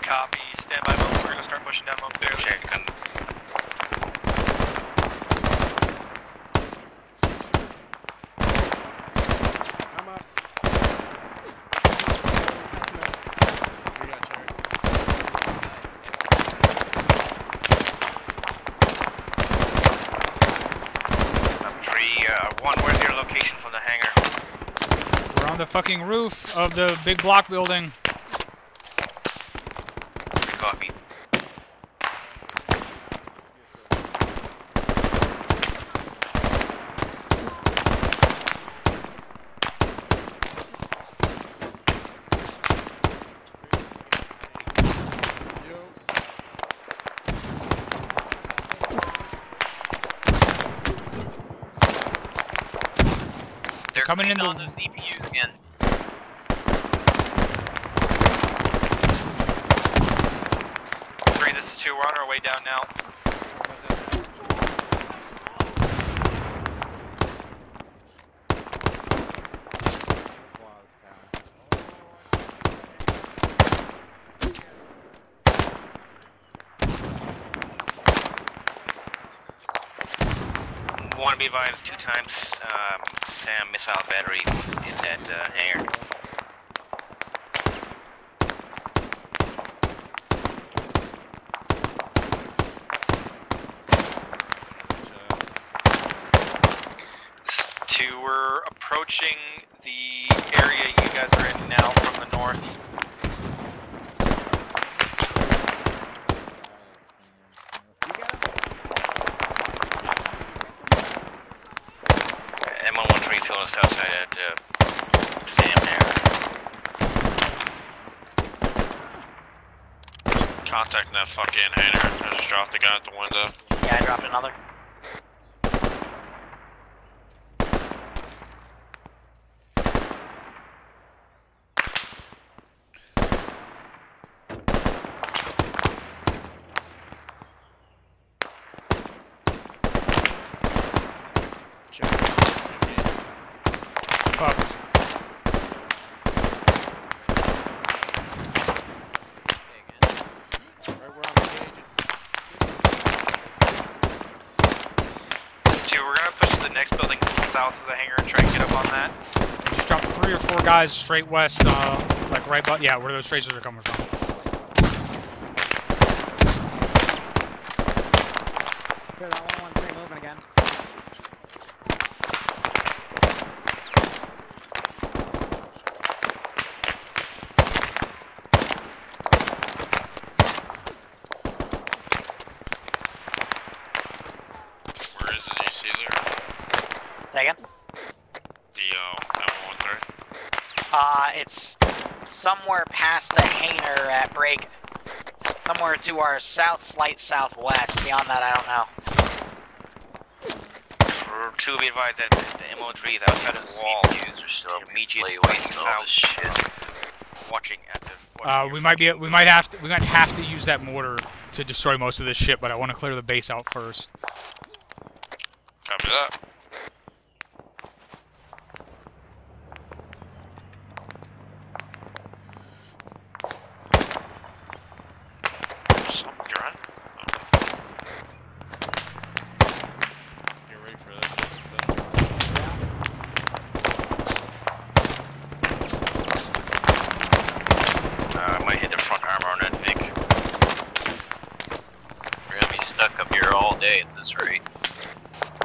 Copy, stand by mode. We're gonna start pushing down mode there. Check. Fucking roof of the big block building. Copy. They're coming in on those ZPUs again. We're on our way down now. Want to be advised 2 times SAM missile batteries in that hangar. Approaching the area you guys are in now from the north. M113 is on the south side at SAM there. Contacting that fucking hangar. I just dropped the gun at the window. Yeah, I dropped another. Guys, straight west, like right, but yeah, where those tracers are coming from. Good, that 113 moving again. Where is it? You see there? Say again? It's somewhere past the hangar at break. Somewhere to our south, slight southwest. Beyond that, I don't know. We're to be advised that the MO3 is outside of the wall. Are still immediately waiting south. Watching active. Watching we might have to use that mortar to destroy most of this shit, but I want to clear the base out first. Copy that.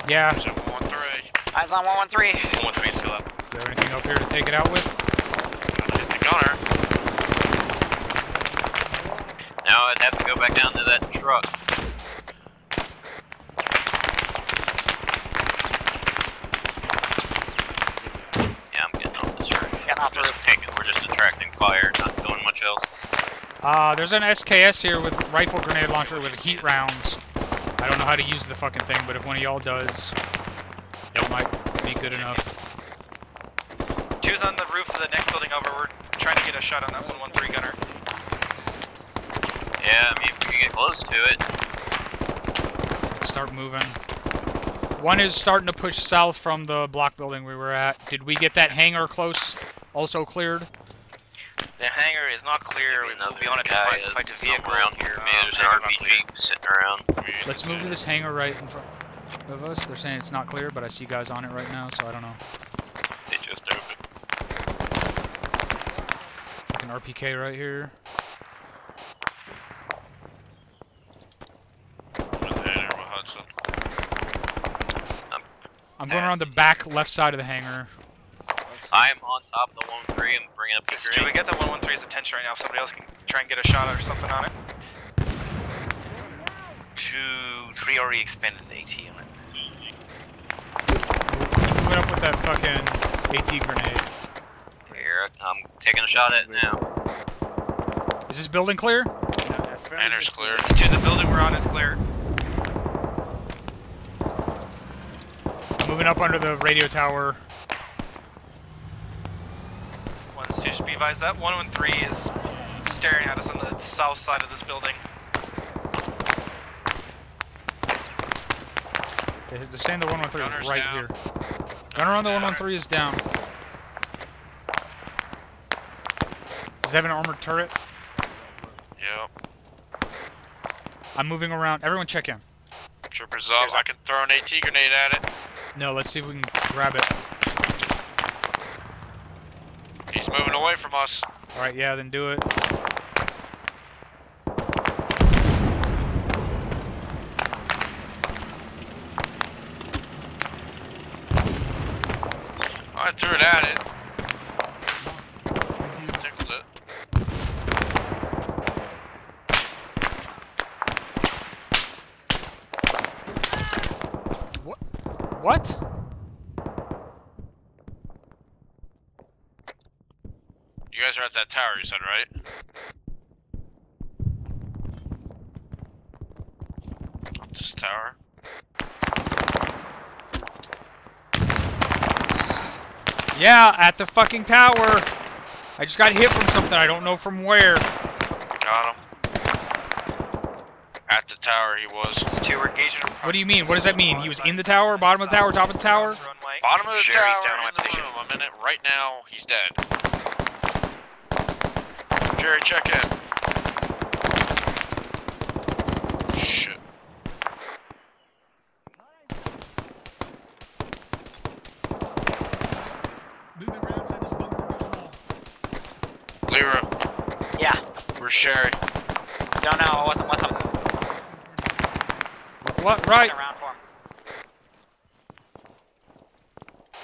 Yeah. Eyes on 113. Eyes on 113. 113 still up. Is there anything up here to take it out with? Gotta hit the gunner. Now I'd have to go back down to that truck. Yeah, I'm getting off this roof. We're just attracting fire, not doing much else. There's an SKS here with rifle grenade launcher with heat rounds. I don't know how to use the fucking thing, but if one of y'all does, it might be good enough. Two's on the roof of the next building over. We're trying to get a shot on that 113 gunner. Yeah, I mean, if we can get close to it. Start moving. One is starting to push south from the block building we were at. Did we get that hangar close? Also cleared? The hangar is not clear. We'll be on a fight to vehicle around here. Man, there's an RPG sitting around. Let's move to this hangar right in front of us. They're saying it's not clear, but I see guys on it right now, so I don't know. They just opened. Fucking RPK right here. I'm going around the back left side of the hangar. I am on top of the 113 and bringing up the green. Do we get the 113's attention right now? If somebody else can try and get a shot or something on it. 2-3 already expended the AT on it. What up with that fucking AT grenade? Here, I'm taking a shot at it now. Is this building clear? No, banner's clear. Dude, the building we're on is clear. Moving up under the radio tower. Just be advised that 113 is staring at us on the south side of this building. They're saying the 113 is right here. Gunner on the 113 is down. Does it have an armored turret? Yep. I'm moving around. Everyone check in. Trooper's off. I can throw an AT grenade at it. No, let's see if we can grab it. He's moving away from us. Alright, yeah, then do it. I threw it at it. Tickled it. What? What? You guys are at that tower, you said, right? This tower. Yeah, at the fucking tower. I just got hit from something. I don't know from where. Got him. At the tower, he was. What do you mean? What does that mean? He was in the tower, bottom of the tower, top of the tower? Bottom of the tower, down in the room. I'm in it right now. He's dead. Jerry, check in. Shit. Leroy. Yeah. Where's Sherry? Don't know. I wasn't with him. What? Right.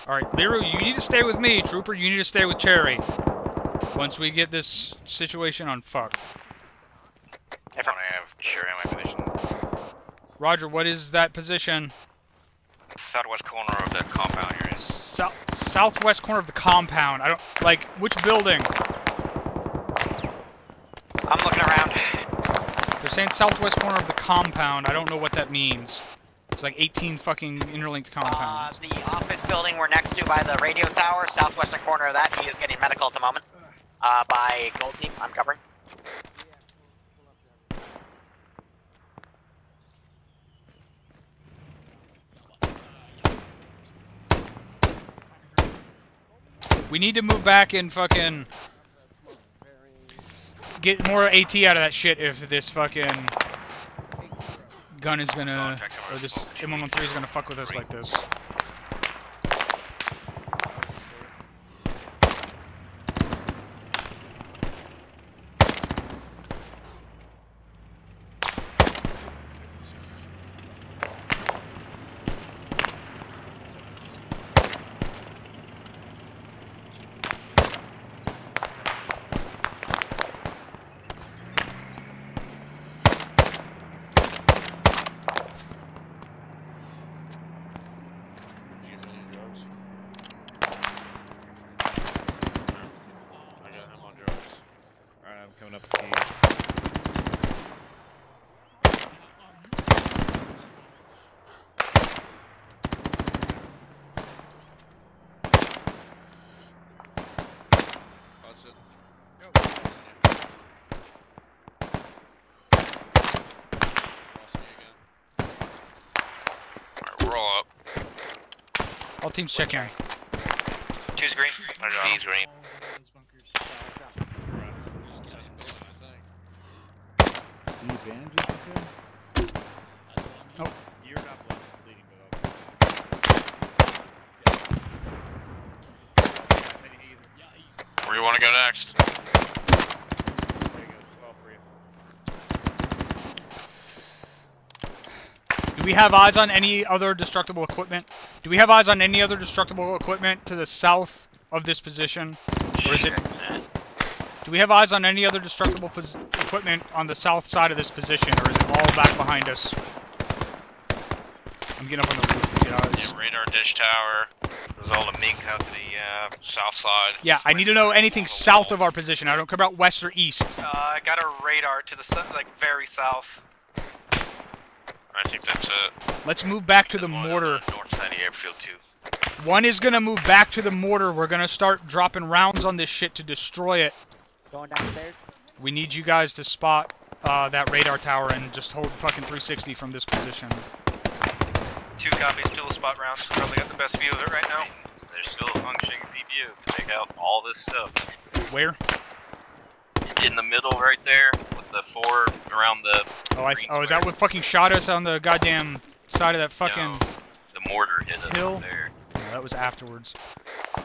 Alright, Leroy, you need to stay with me. Trooper, you need to stay with Cherry. Once we get this situation unfucked. If I have Cherry in my position. Roger, what is that position? Southwest corner of the compound here. Southwest corner of the compound. I don't, like, which building? I'm looking around. They're saying southwest corner of the compound. I don't know what that means. It's like 18 fucking interlinked compounds. The office building we're next to by the radio tower, southwestern corner of that. He is getting medical at the moment. By Gold Team, I'm covering. We need to move back and fucking... get more AT out of that shit if this fucking gun is gonna, or this M113 is gonna fuck with us like this. All teams check in. Two's green. Three's green. Any advantages this year? Nope. You're not leading, but I'll... Where do you want to go next? Do we have eyes on any other destructible equipment? Do we have eyes on any other destructible equipment to the south of this position? Or is it... Do we have eyes on any other destructible equipment on the south side of this position, or is it all back behind us? I'm getting up on the roof to get out of this. Yeah, radar dish tower. There's all the MiGs out to the south side. Yeah, I need to know anything south of our position. I don't care about west or east. I got a radar to the like very south. I think that's it. Let's move back to the mortar. North side of the airfield too. One is gonna move back to the mortar. We're gonna start dropping rounds on this shit to destroy it. Going downstairs. We need you guys to spot that radar tower and just hold fucking 360 from this position. Two copies, still spot rounds. Probably got the best view of it right now. There's still a functioning ZPU to take out all this stuff. Where? In the middle right there, with the four around the... Oh, I, oh, is that what fucking shot us on the goddamn side of that fucking... No, the mortar hit us hill? There. Yeah, that was afterwards.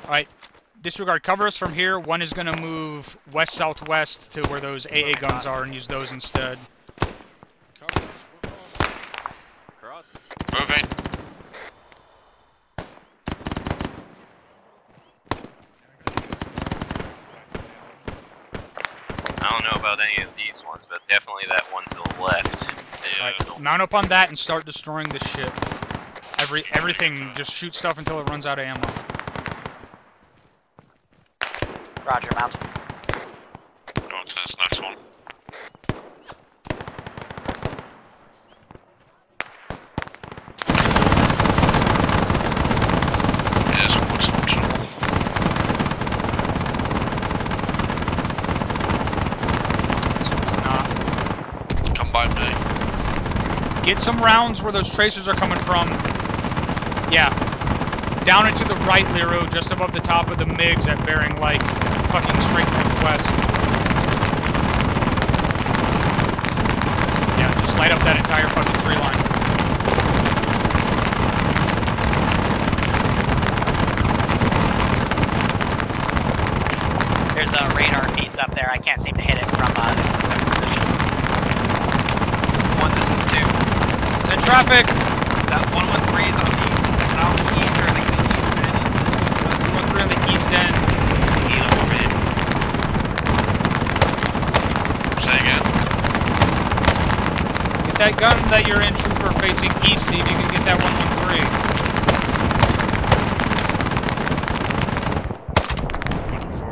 Alright, disregard, cover us from here. One is going to move west-southwest to where those AA guns are and use those instead. Moving. I don't know about any of these ones, but definitely that one to the left. Right, mount up on that and start destroying this shit. Everything, just shoot stuff until it runs out of ammo. Roger, mount. Going to this next one. Get some rounds where those tracers are coming from. Yeah. Down and to the right, Leroy, just above the top of the MiGs at bearing like fucking straight northwest. Yeah, just light up that entire fucking tree line. There's a radar piece up there. I can't seem to hit it from traffic. That 113 is on the southeast, or I think the east end. 113 on the east end. East orbit. Say again. Get that gun that you're in, Trooper, facing east. See if you can get that 113. Looking for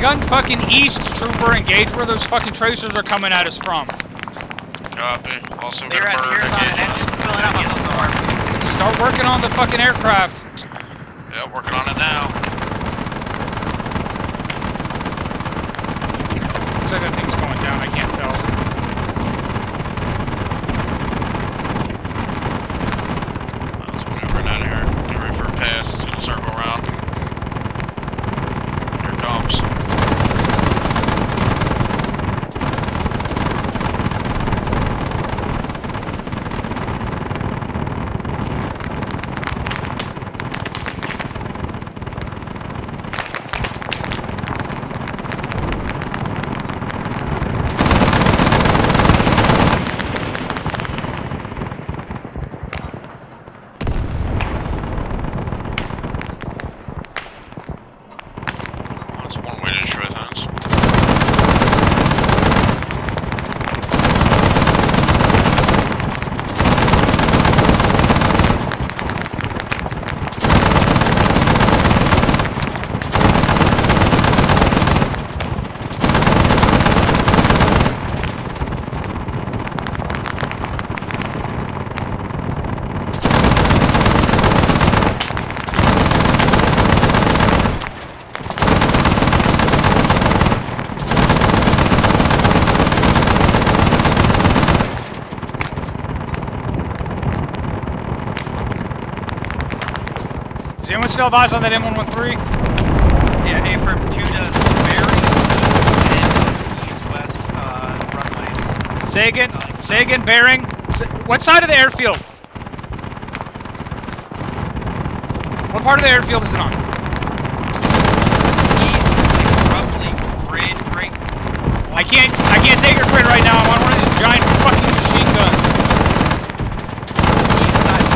gun fucking east, Trooper. Engage where those fucking tracers are coming at us from. Copy. Also got a murder engagement. Start working on the fucking aircraft. Yeah, working on it now. Looks like that thing's going down. I can't tell. Well, it's maneuvering out of here. Get ready for a pass. It's gonna circle around. Here it comes. Does anyone still have eyes on that M113? Yeah, Affirm 2 does bearing east-west runways. Sagan, bearing. What side of the airfield? What part of the airfield is it on? East, like roughly grid right. I can't take your grid right now. I'm on one of these giant fucking machine guns. East side,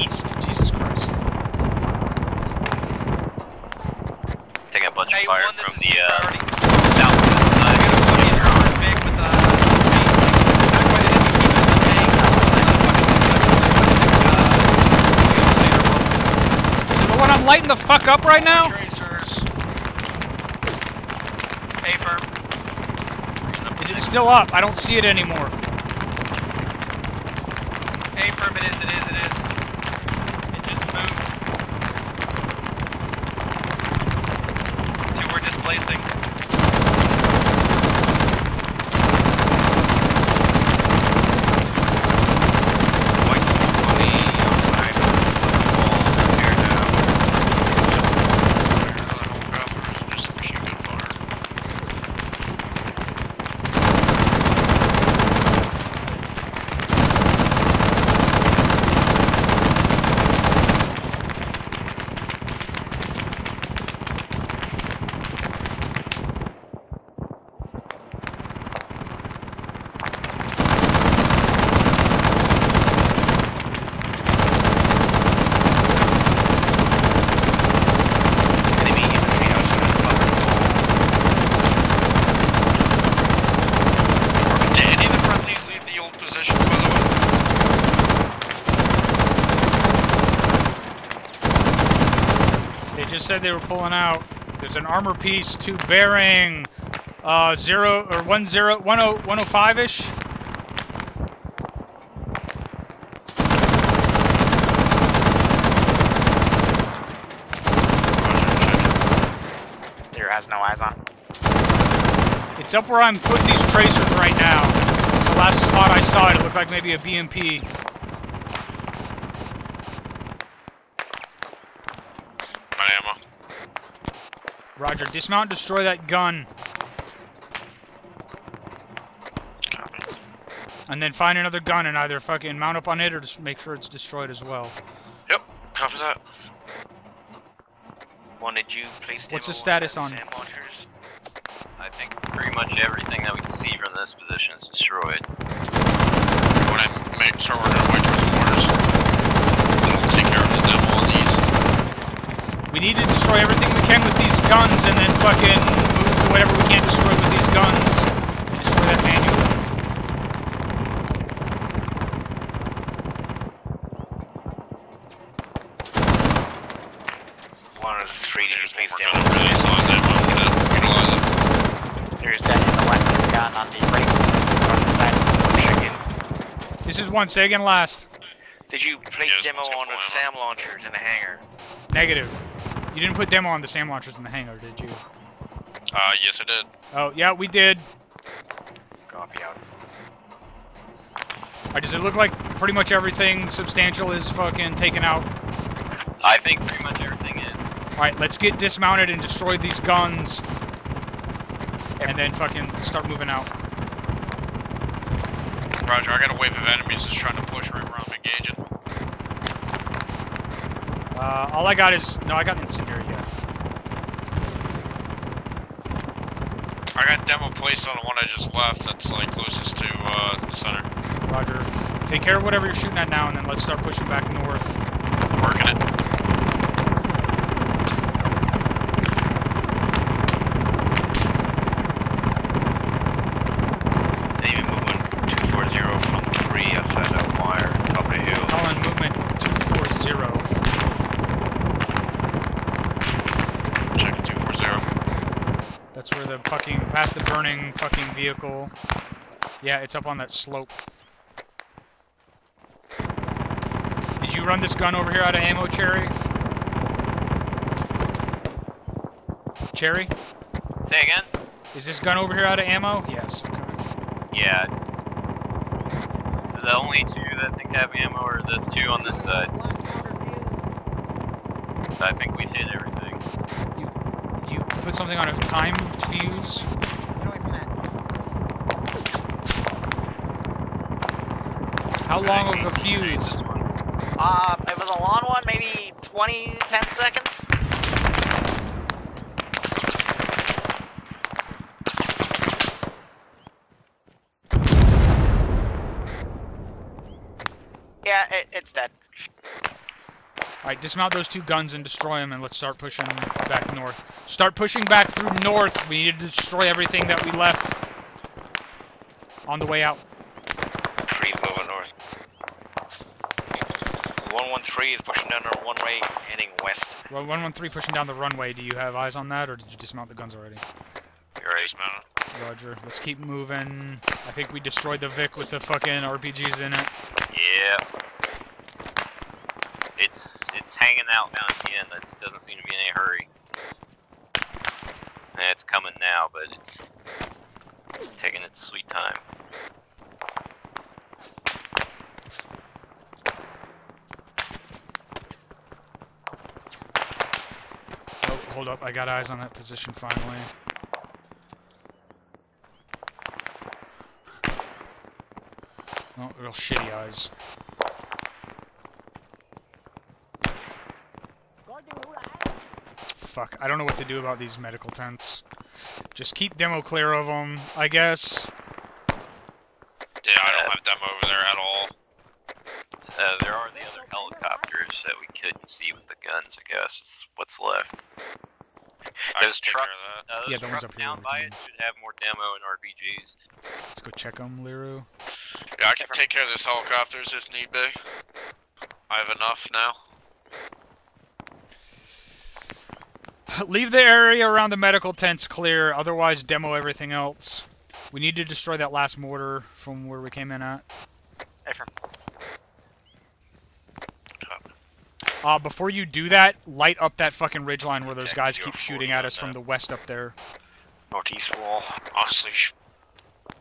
east. Jesus Christ. Taking a bunch of fire from the southwest side. I'm lighting the fuck up right now. Tracers. Paper. Is it still up? I don't see it anymore. Paper, it is. It just moved. Dude, we're displacing. Said they were pulling out. There's an armor piece, two bearing, 105 ish. There has no eyes on. It's up where I'm putting these tracers right now. It's the last spot I saw it. It looked like maybe a BMP. Roger, dismount, destroy that gun. And then find another gun and either fucking mount up on it or just make sure it's destroyed as well. Yep, copy that. Wanted you placed. What's the status on it? I think pretty much everything that we can see from this position is destroyed. When I make sure we're on our way towards the borders, we'll take care of the devil on these. We need to destroy everything we can with these guns and then fucking move to whatever we can't destroy with these guns and destroy that manual. One of the three just face down. There's that in the left gun on the right side. This is one, say again last. Did you place demo on the SAM launchers in the hangar? Negative. You didn't put demo on the SAM launchers in the hangar, did you? Yes I did. Oh, yeah, we did. Copy out. Alright, does it look like pretty much everything substantial is fucking taken out? I think pretty much everything is. Alright, let's get dismounted and destroy these guns. And then fucking start moving out. Roger, I got a wave of enemies that's trying to push right around engaging. All I got is... No, I got an incendiary, yeah. I got demo placed on the one I just left that's, like, closest to, the center. Roger. Take care of whatever you're shooting at now, and then let's start pushing back north. Working it. Navy movement 240 from 3 outside that wire. Top of the hill. Colin, movement 240. That's where the fucking, past the burning fucking vehicle. Yeah, it's up on that slope. Did you run this gun over here out of ammo, Cherry? Cherry? Say again? Is this gun over here out of ammo? Yes. Okay. Yeah. The only two that I think have ammo are the two on this side. So I think we've hit everything. You put something on a time fuse? Get away from that. How long was the fuse? It was a long one, maybe 10 seconds. Yeah, it's dead. Alright, dismount those two guns and destroy them, and let's start pushing back north. Start pushing back through north. We need to destroy everything that we left on the way out. 3 is moving north. 113 is pushing down the runway, heading west. Well, 113 pushing down the runway. Do you have eyes on that, or did you dismount the guns already? You already dismounted. Roger. Let's keep moving. I think we destroyed the Vic with the fucking RPGs in it. Yeah. It's hanging out down at the end. It doesn't seem to be in any hurry. Yeah, it's coming now, but it's taking its sweet time. Oh, hold up. I got eyes on that position finally. Oh, real shitty eyes. Fuck, I don't know what to do about these medical tents. Just keep demo clear of them, I guess. Yeah, I don't have demo over there at all. There are the other helicopters that we couldn't see with the guns, I guess. What's left. Those trucks, those trucks up down by it should have more demo and RPGs. Let's go check them, Leroy. Yeah, I can take care of those helicopters if need be. I have enough now. Leave the area around the medical tents clear, otherwise demo everything else. We need to destroy that last mortar from where we came in at. Before you do that, light up that fucking ridgeline where those guys keep shooting at us from the west up there. Northeast wall. Honestly,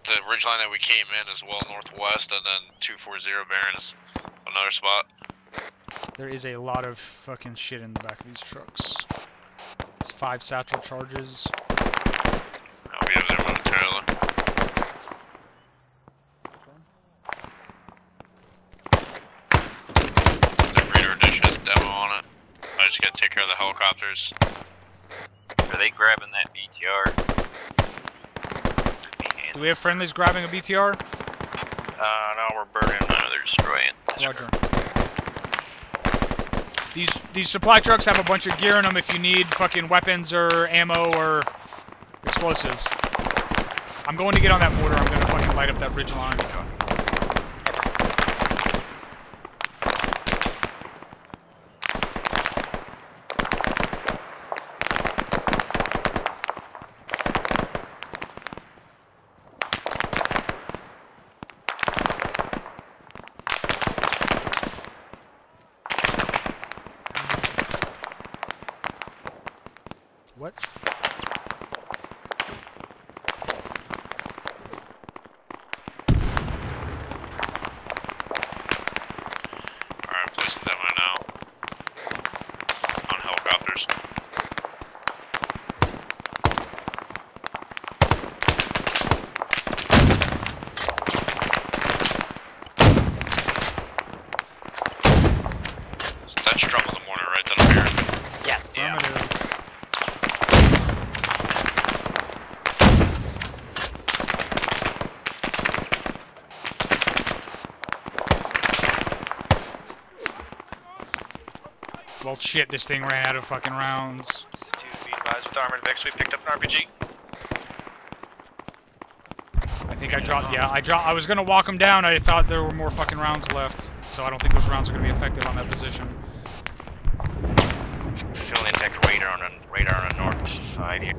the ridgeline that we came in is well northwest, and then 240 Baron is another spot. There is a lot of fucking shit in the back of these trucks. It's 5 satchel charges. I'll be over there momentarily. I just gotta take care of the helicopters. Are they grabbing that BTR? Do we have friendlies grabbing a BTR? No, we're burning. No, they're destroying. Roger. These supply trucks have a bunch of gear in them if you need fucking weapons or ammo or explosives. I'm going to get on that mortar. I'm gonna fucking light up that ridge line. Well, shit, this thing ran out of fucking rounds. 2 feet advised with armored VIX, we picked up an RPG. I think I dropped, yeah, I was gonna walk them down, I thought there were more fucking rounds left. So I don't think those rounds are gonna be effective on that position. Still intact radar on the north side here.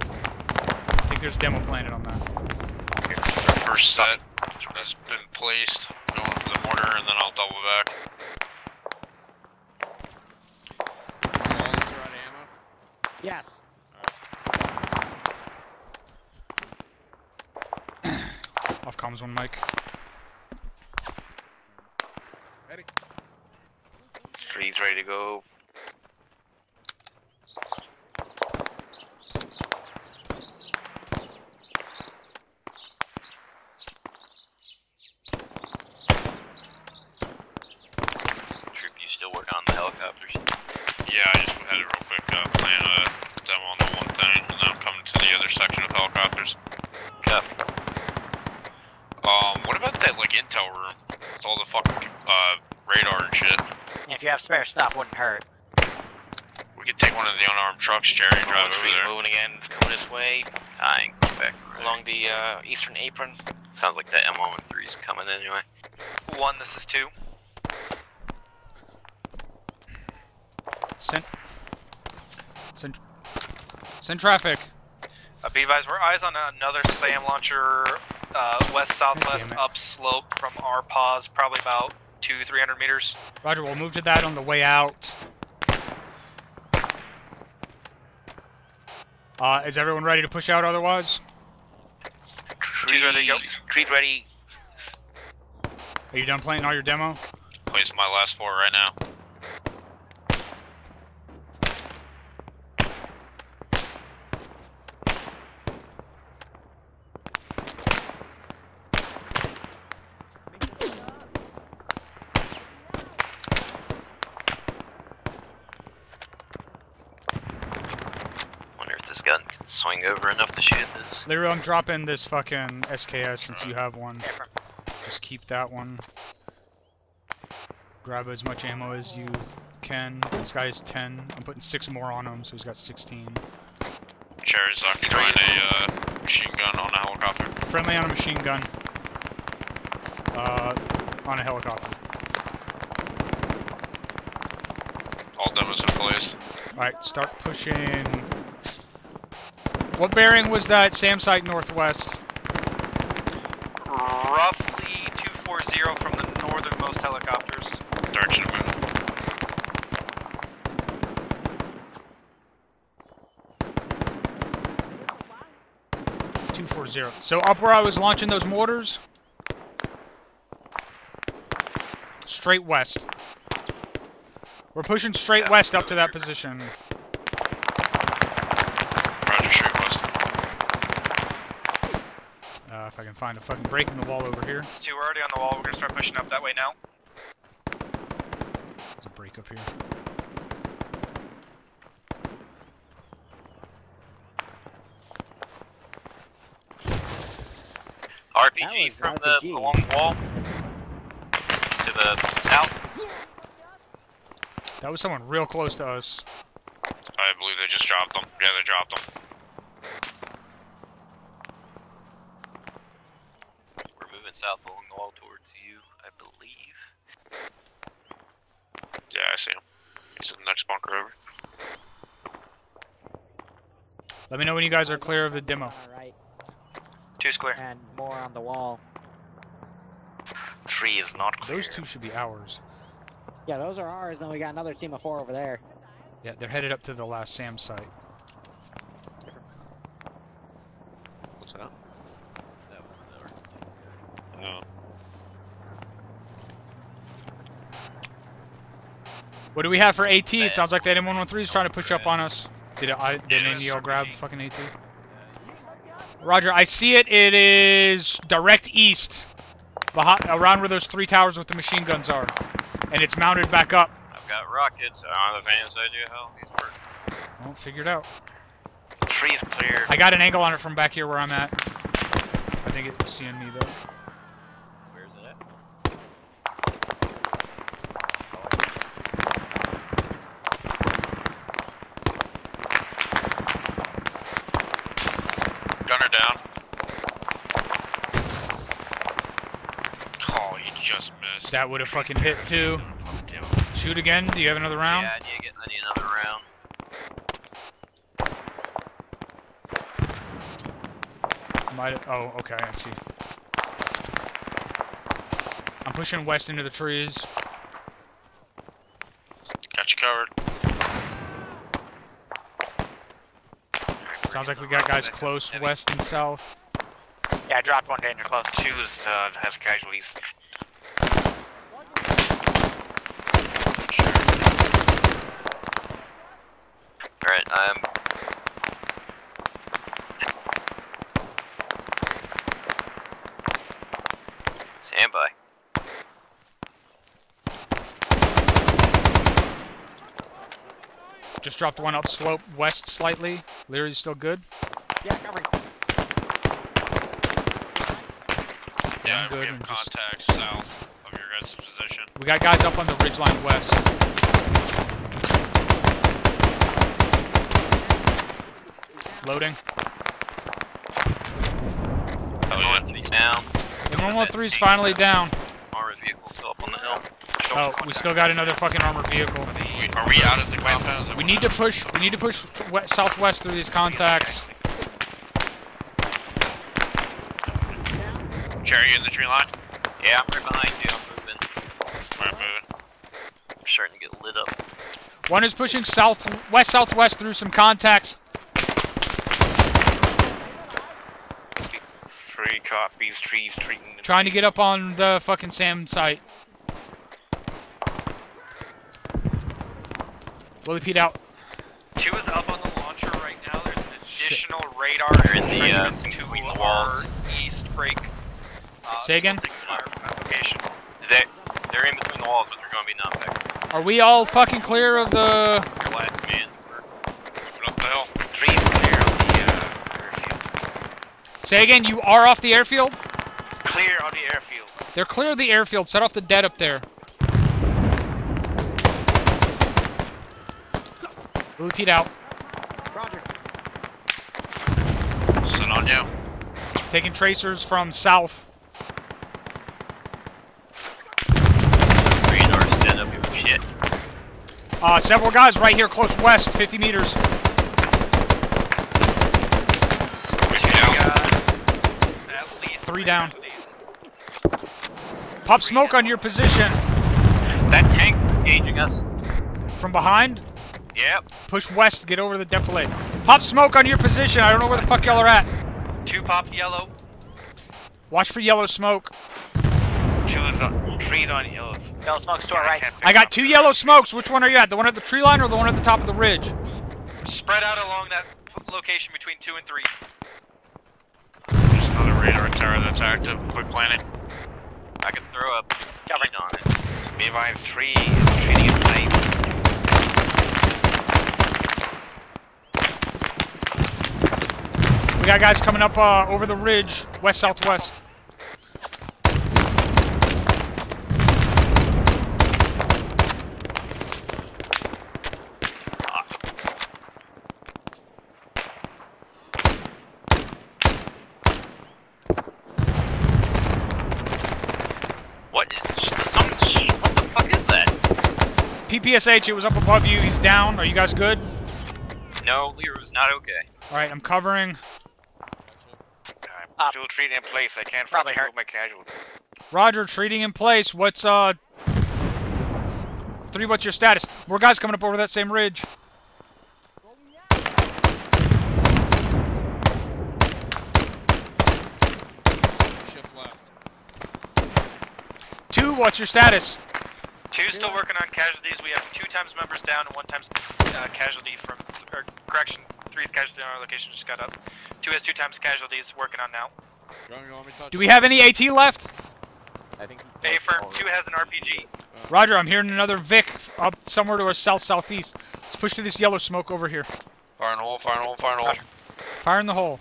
I think there's demo planted on that. Here's the first set that's been placed. Going for the mortar and then I'll double back. Yes. Off comms one mic. He's ready to go. Spare stuff wouldn't hurt. We could take one of the unarmed trucks, Jerry, and drive over there. Moving again, it's coming this way. Dying, back right. Along the eastern apron. Sounds like that M113 is coming anyway. One, this is two. Send traffic. Be advised, we're eyes on another SAM launcher, west-southwest upslope from our pause, probably about 200-300 meters. Roger, we'll move to that on the way out. Is everyone ready to push out otherwise? Trees ready to go. Trees ready. Are you done playing all your demo? Plays my last four right now. Swing over enough to shoot this. Leroy, I'm dropping this fucking SKS since you have one. Just keep that one. Grab as much ammo as you can. This guy is 10. I'm putting 6 more on him, so he's got 16. Cherry's not trying a machine gun on a helicopter. Friendly on a machine gun. On a helicopter. All demos in place. Alright, start pushing. What bearing was that SAM site northwest? Roughly 240 from the northernmost helicopters. Direction of wind. 240. So up where I was launching those mortars? Straight west. We're pushing straight west up to that position. If I can find a fucking break in the wall over here. It's too early on the wall, we're gonna start pushing up that way now. There's a break up here. RPG from the long wall to the south. That was someone real close to us. I believe they just dropped them. Yeah, they dropped them. South along the wall towards you, I believe. Yeah, I see him. He's in the next bunker over. Let me know when you guys are clear of the demo. Alright. 2 square. And more on the wall. 3 is not clear. Those 2 should be ours. Yeah, those are ours, then we got another team of 4 over there. Yeah, they're headed up to the last SAM site. What's that? No. What do we have for AT? It sounds like that M113 is trying to push up on us. Did NDL grab fucking AT? Roger, I see it. It is direct east, around where those 3 towers with the machine guns are, and it's mounted back up. I've got rockets. I don't have any idea how these work. Well, figure it out. The tree's clear. I got an angle on it from back here where I'm at. I think it's seeing me though. That would have fucking hit too. Shoot again. Do you have another round? Yeah, I need another round. Oh, okay, I see. I'm pushing west into the trees. Got you covered. Sounds like we got guys close west and south. Yeah, I dropped one down. You're close. She was has casualties. current. Stand by. Just dropped one upslope west slightly. Leary's still good? Yeah, covering. Yeah, we have contacts south of your guys' position. We got guys up on the ridgeline west. Loading. M113's down. M113's finally down. Armored vehicle still up on the hill. Oh, we still got another fucking armored vehicle. Are we out of the compound? We need to push southwest through these contacts. Cherry, you in the tree line? Yeah, I'm right behind you. I'm moving. I'm starting to get lit up. One is pushing southwest through some contacts. Three copies, trees, treating. Trying to get up on the fucking SAM site. Willie Pete out. Two is up on the launcher right now. There's an additional radar in the to our east break. Say again? They're in between the walls, but they're going to be not there. Are we all fucking clear of the... Your last man. We're up the hill. Trees clear on the airfield. Say again, you are off the airfield? Clear on the airfield. They're clear of the airfield. Set off the dead up there. Willie Pete out. Roger. Sit on you. Taking tracers from south. Several guys right here, close west, 50 meters. Three down. Pop smoke on your position. That tank's engaging us. From behind? Yep. Push west, get over the defile. Pop smoke on your position, I don't know where the fuck y'all are at. Two pop yellow. Watch for yellow smoke. Trees on yellows. Yellow smokes to our right. I got two yellow smokes. Which one are you at? The one at the tree line or the one at the top of the ridge? Spread out along that location between 2 and 3. There's another radar tower that's active. Quick planet. I can throw up covering on it. Bevine's tree is treating in place. We got guys coming up over the ridge, west southwest. PSH, it was up above you. He's down. Are you guys good? No, Leroy was not okay. All right, I'm covering. I'm still treating in place. I can't probably move my casualty. Roger, treating in place. What's three? What's your status? More guys coming up over that same ridge. Shift left. Two. What's your status? Two's still working on casualties. We have 2 times members down and 1 times casualty from, or correction, 3's casualty on our location just got up. 2 has 2 times casualties working on now. Do we have any AT left? I think A firm, 2 has an RPG. Roger, I'm hearing another Vic up somewhere to our southeast. Let's push through this yellow smoke over here. Fire in the hole, fire in the hole, fire in the hole. Fire in the hole.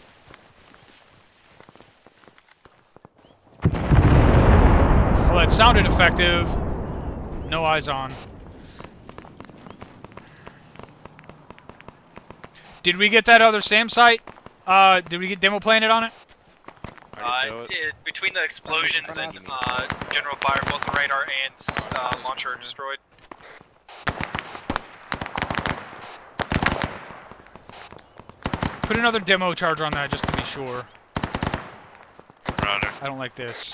Well, that sounded effective. No eyes on. Did we get that other SAM site? Did we get demo planet on it? Between the explosions and general fire, both the radar and launcher are destroyed. Put another demo charge on that just to be sure. Roger. I don't like this.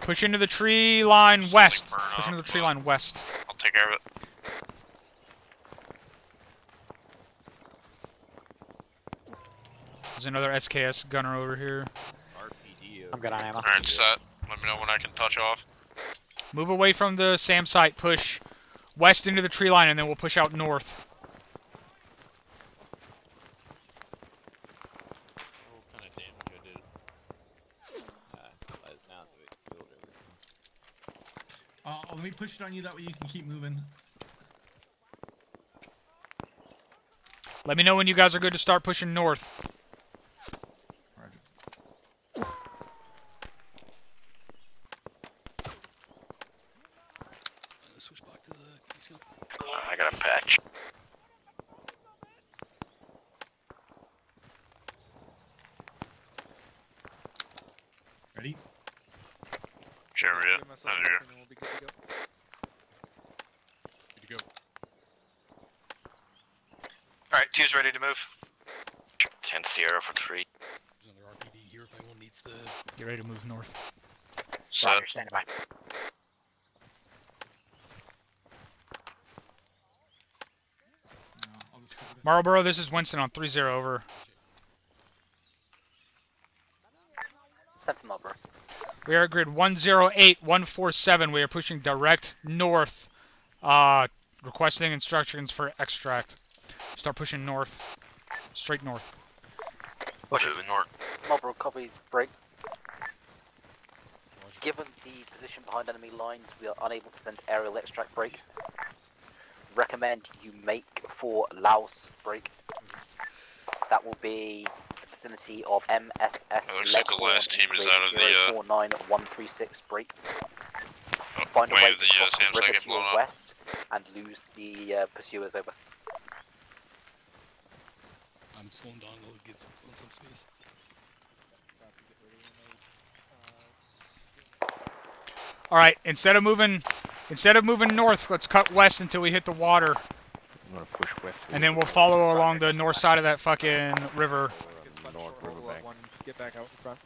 Push into the tree line west. Push into the tree line west. I'll take care of it. There's another SKS gunner over here. RPD. I'm good on ammo. Alright, set. Let me know when I can touch off. Move away from the SAM site. Push west into the tree line, and then we'll push out north. Let me push it on you, that way you can keep moving. Let me know when you guys are good to start pushing north. Roger. Switch back to the... I got a patch. Ready? Cherry, out of here. We'll be good to go. Good to go. Alright, two's ready to move. 10 Sierra for 3. There's another RPD here if anyone needs the... Get ready to move north. Roger, stand by. Marlboro, this is Winston on 3-0, over. 7 Marlboro. We are at grid 108147. We are pushing direct north, requesting instructions for extract. Start pushing north. Straight north. Push it north. Marlboro copies, break. Given the position behind enemy lines, we are unable to send aerial extract, break. Recommend you make for Laos, break. That will be the vicinity of MSS. It looks like the last team is out of the 49136, break. Find a way to cross the river to your west and lose the pursuers, over. I'm slowing down a little, gives some space. Alright, instead of moving north, let's cut west until we hit the water. I'm gonna push west. And then we'll follow along the north side of that fucking river. Get back out in front.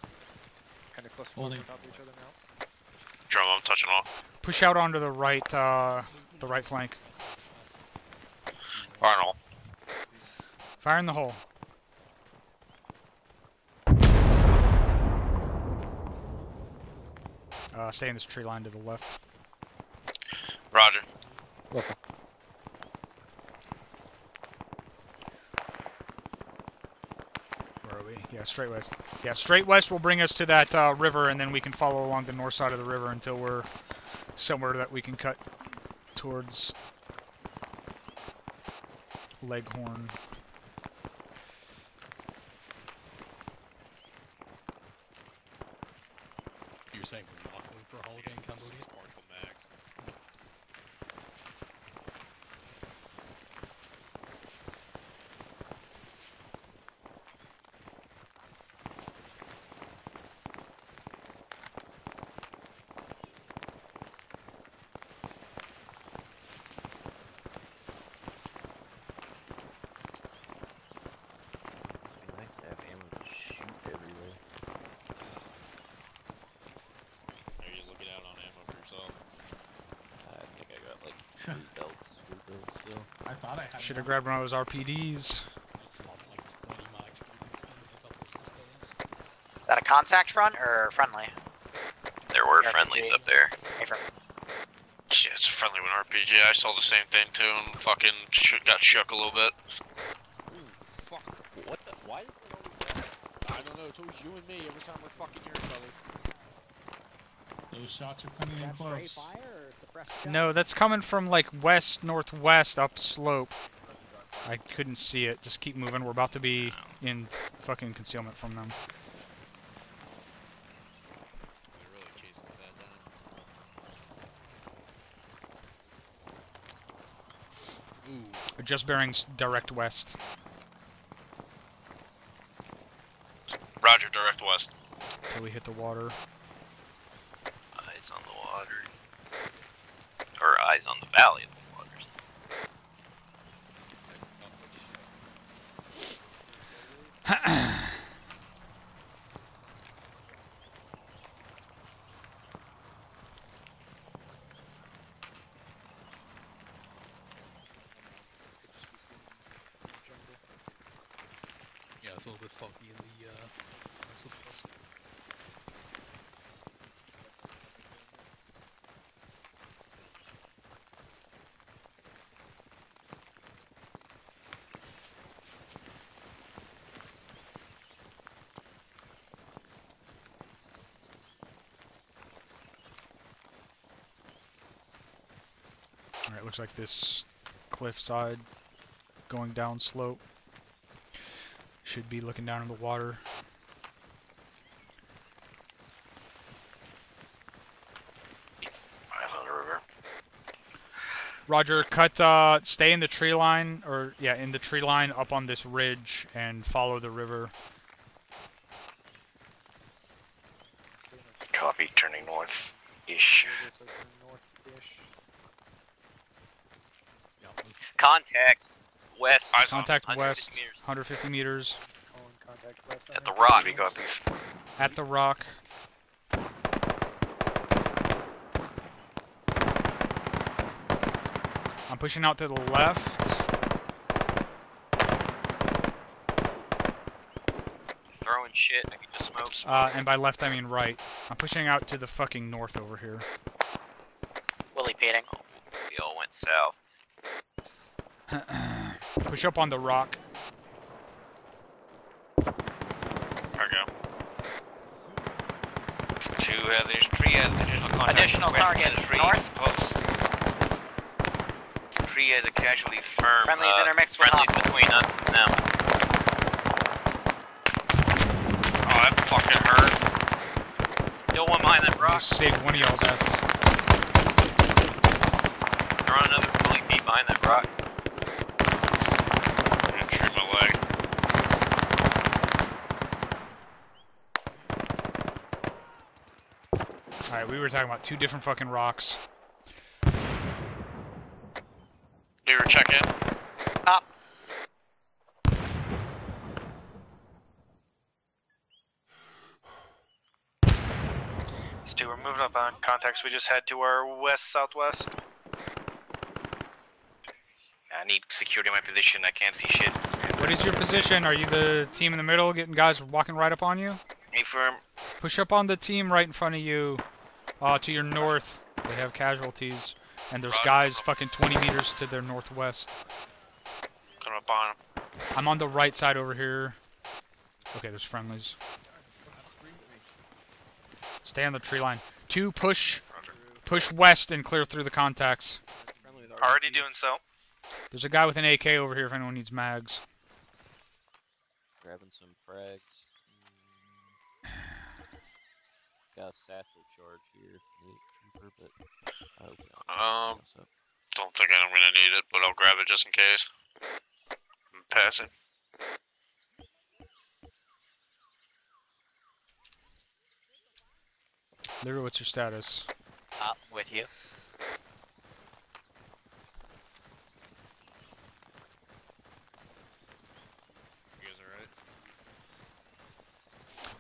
Kind of close on top of each other now. Drum, I'm touching off. Push out onto the right flank. Final. Fire in the hole. Stay in this tree line to the left. Roger. Okay. Where are we? Yeah, straight west. Yeah, straight west will bring us to that river, and then we can follow along the north side of the river until we're somewhere that we can cut towards Leghorn. You're saying we're not going for a holiday in Cambodia? Should have grabbed one of those RPDs. Is that a contact front or friendly? There were friendlies up there. Yeah, it's a friendly with RPG. I saw the same thing too and fucking got shook a little bit. Ooh, fuck. What the? Why is it always... I don't know. It's always you and me every time we're fucking near each other. Those shots are coming in close. No, that's coming from like west, northwest, up slope. I couldn't see it. Just keep moving. We're about to be in fucking concealment from them. Adjust bearings direct west. Roger, direct west. Until we hit the water. Eyes on the water. Or eyes on the valley. Yeah, it's a little bit funky in the Alright, looks like this cliffside going down slope. Should be looking down in the water. I found a river. Roger, cut, stay in the tree line, or, yeah, in the tree line up on this ridge and follow the river. Copy, turning north-ish. Contact west. Contact 150 meters. At the rock. We got this. At the rock. I'm pushing out to the left. Throwing shit. I can just smoke. And by left I mean right. I'm pushing out to the fucking north over here. Willie Peeting. Oh, we all went south. Push up on the rock. There we go. There's three additional contacts. Additional target, north. Three other casualties. Friendlies intermixed with friendlies between us and them. Oh, that fucking hurt. Still one behind that rock. Just saved one of y'all's asses. Throw another bully beat behind that rock. Alright, we were talking about two different fucking rocks. We were checking. Up. Stu, we're moving up on contacts. We just head to our west-southwest. I need security in my position. I can't see shit. What is your position? Are you the team in the middle, getting guys walking right up on you? Me firm. Push up on the team right in front of you. To your north, they have casualties, and there's guys fucking 20 meters to their northwest. Come up on them. I'm on the right side over here. Okay, there's friendlies. Stay on the tree line. Two, push. Push west and clear through the contacts. Already doing so. There's a guy with an AK over here if anyone needs mags. Grabbing some frags. Got a satchel charge here, but I hope not. Don't think I'm gonna need it, but I'll grab it just in case. I'm passing. Leroy, what's your status? Up with you.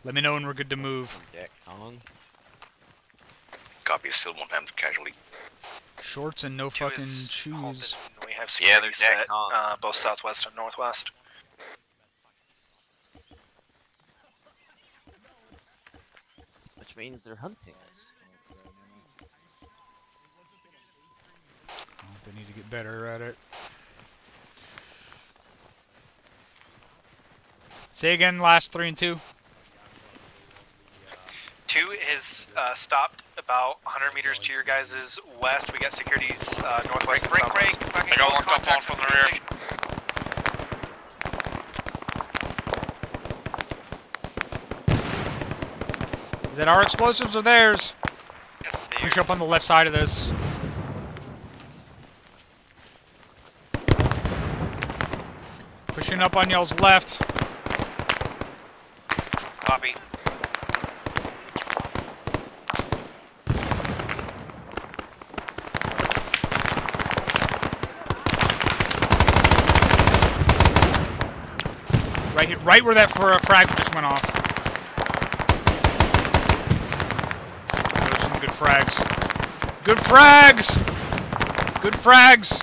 Let me know when we're good to move. Deck on. Copy, still won't have the casualty. Shorts and no fucking shoes. We have security set, both southwest and northwest. Which means they're hunting us. They need to get better at it. Say again, last 3 and 2. 2 is stopped about 100 meters to your guys' west. We got securities northwest. Break. I got locked up on from the rear. Is that our explosives or theirs? Push up on the left side of this. Pushing up on y'all's left. Copy. Right where that for a frag just went off. There's some good frags. Good frags! Good frags!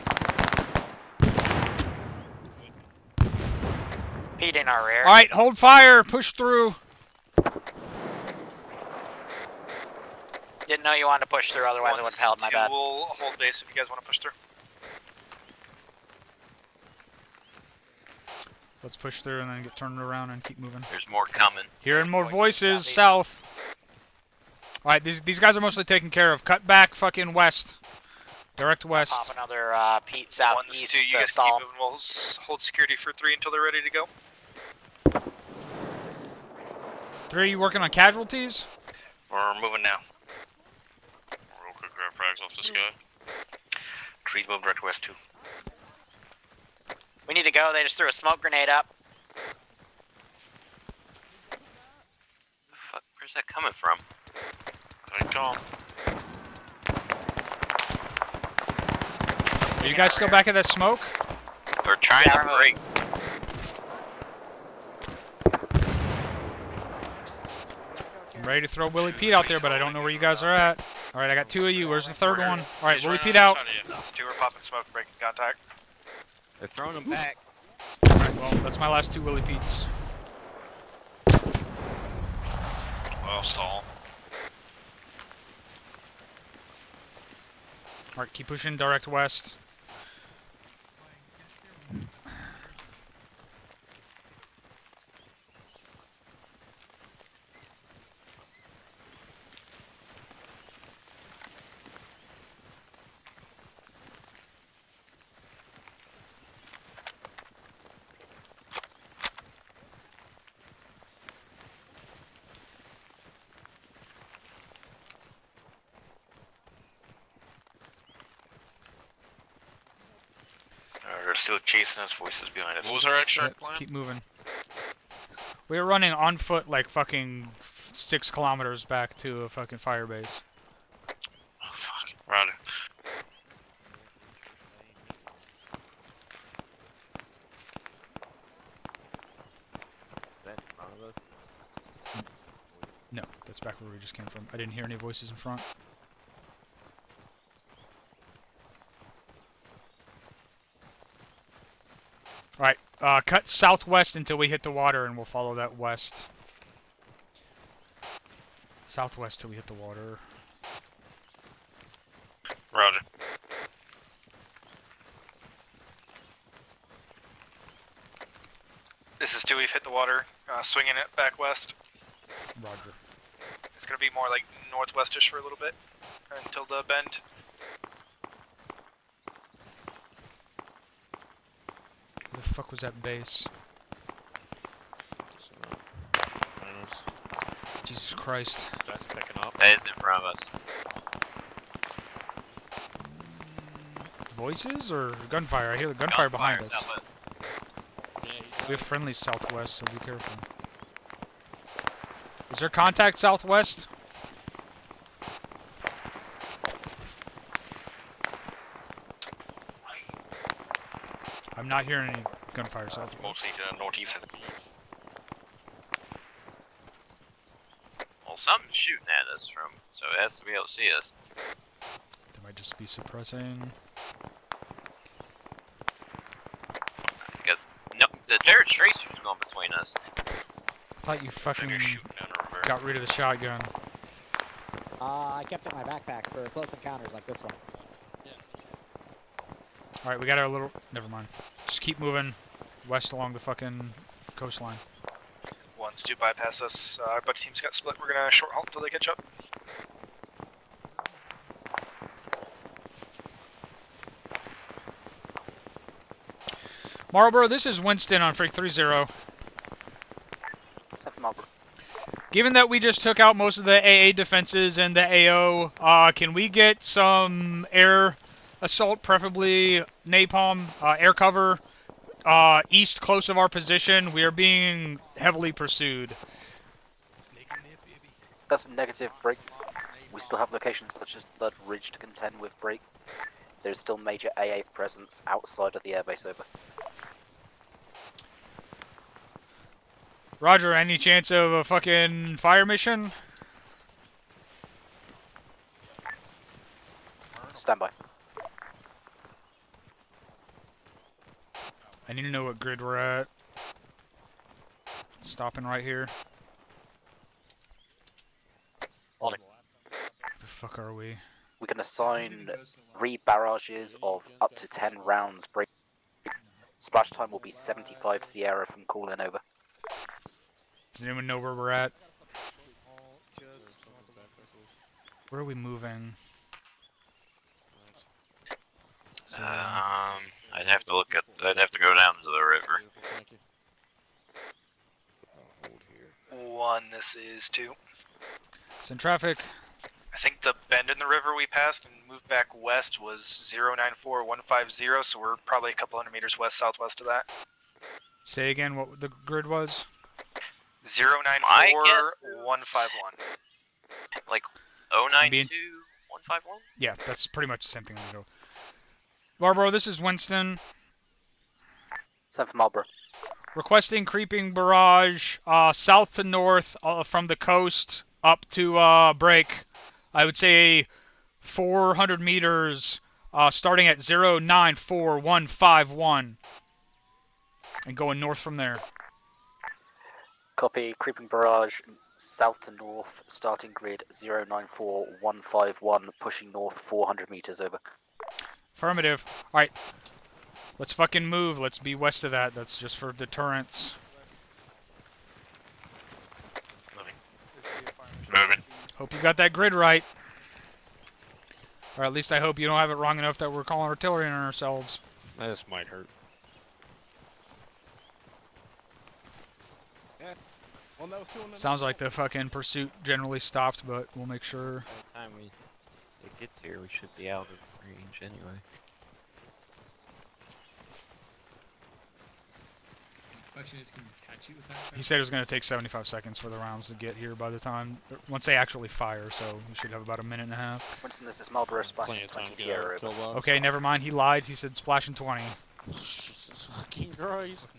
Pete in our rear. Alright, hold fire, push through. Didn't know you wanted to push through, otherwise I would have held, my bad. We'll hold base if you guys want to push through. Let's push through and then get turned around and keep moving. There's more coming. Hearing more voices south. Alright, these guys are mostly taken care of. Cut back fucking west. Direct west. Pop another Pete southeast. One, you guys keep moving. We'll hold security for 3 until they're ready to go. 3, you working on casualties? We're moving now. Real quick, grab frags off this guy. Trees move direct west too. We need to go. They just threw a smoke grenade up. Fuck, where's that coming from? I call. Are you guys still back at that smoke? We're trying to break. I'm ready to throw Willie Pete out there, but I don't know where you guys are at. Alright, I got 2 of you. Where's the 3rd one? Alright, Willie Pete out. 2 are popping smoke, breaking contact. They're throwing them back. Alright, well, that's my last 2 Willie Petes. Well, stall. Alright, keep pushing direct west. Still chasing us, voices behind us. What was our action plan? Keep moving. We were running on foot like fucking 6 kilometers back to a fucking fire base. Oh fuck. Roger. Is that in front of us? No, that's back where we just came from. I didn't hear any voices in front. Alright, cut southwest until we hit the water and we'll follow that west. Southwest till we hit the water. Roger. This is 2, we've hit the water, swinging it back west. Roger. It's gonna be more like northwestish for a little bit, until the bend. The fuck was that base? Jesus Christ. That's picking up. That is in front of us. Voices or gunfire? I hear the gunfire behind us. Yeah, we have friendly southwest, so be careful. Is there contact southwest? I'm not hearing any gunfire south. Mostly to the northeast. Well, something's shooting at us from, so it has to be able to see us. They might just be suppressing. Because no, the Jared tracer's going between us. I thought you fucking got rid of the shotgun. I kept it in my backpack for close encounters like this one. Alright, we got our little... Never mind. Just keep moving west along the fucking coastline. One's 2 bypass us. Our buddy team's got split. We're gonna short halt until they catch up. Marlboro, this is Winston on Freak 30. Except Marlboro. Given that we just took out most of the AA defenses and the AO, can we get some air... assault, preferably napalm, air cover, east close of our position. We are being heavily pursued. That's a negative, break. We still have locations such as Blood Ridge to contend with break. There's still major AA presence outside of the airbase, over. Roger, any chance of a fucking fire mission? Stand by. I need to know what grid we're at. Stopping right here. On it. Where the fuck are we? We can assign 3 barrages of up to 10 rounds. Break. Splash time will be 75 Sierra from calling over. Does anyone know where we're at? Where are we moving? I'd have to look at. I'd have to go down to the river. I'll hold here. One. This is two. It's in traffic. I think the bend in the river we passed and moved back west was 094150, so we're probably a couple hundred meters west southwest of that. Say again what the grid was? 094151. Like 092151? Yeah, that's pretty much the same thing. Marlboro, this is Winston. Send for Marlboro. Requesting creeping barrage south to north from the coast up to break. I would say 400 meters, starting at 094151, and going north from there. Copy, creeping barrage, south to north, starting grid 094151, pushing north 400 meters over. Affirmative. All right, let's fucking move. Let's be west of that. That's just for deterrence. Moving. Hope you got that grid right. Or at least I hope you don't have it wrong enough that we're calling artillery on ourselves. This might hurt. Yeah. Well, no, sounds like the fucking pursuit generally stopped, but we'll make sure. By the time it gets here, we should be out of range anyway. He said it was going to take 75 seconds for the rounds to get here by the time, once they actually fire, so we should have about a minute and a half. Winston, this is Marlboro, splashing 20 Sierra. Okay, never mind, he lied, he said splashing 20. Jesus fucking Christ.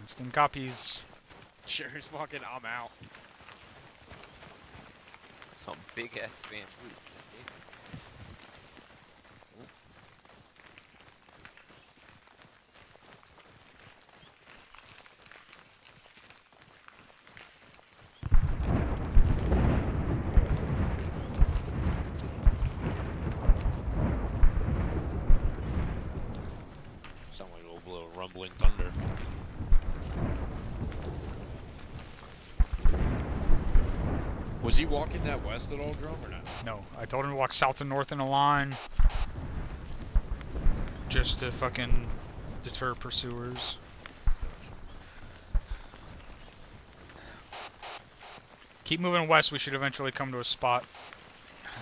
Winston copies. Sherry's fucking, I'm out. Some big ass van. Rumbling thunder. Was he walking that west at all, Drum, or not? No, I told him to walk south and north in a line. Just to fucking deter pursuers. Keep moving west, we should eventually come to a spot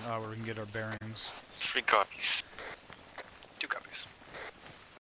where we can get our bearings. Three copies.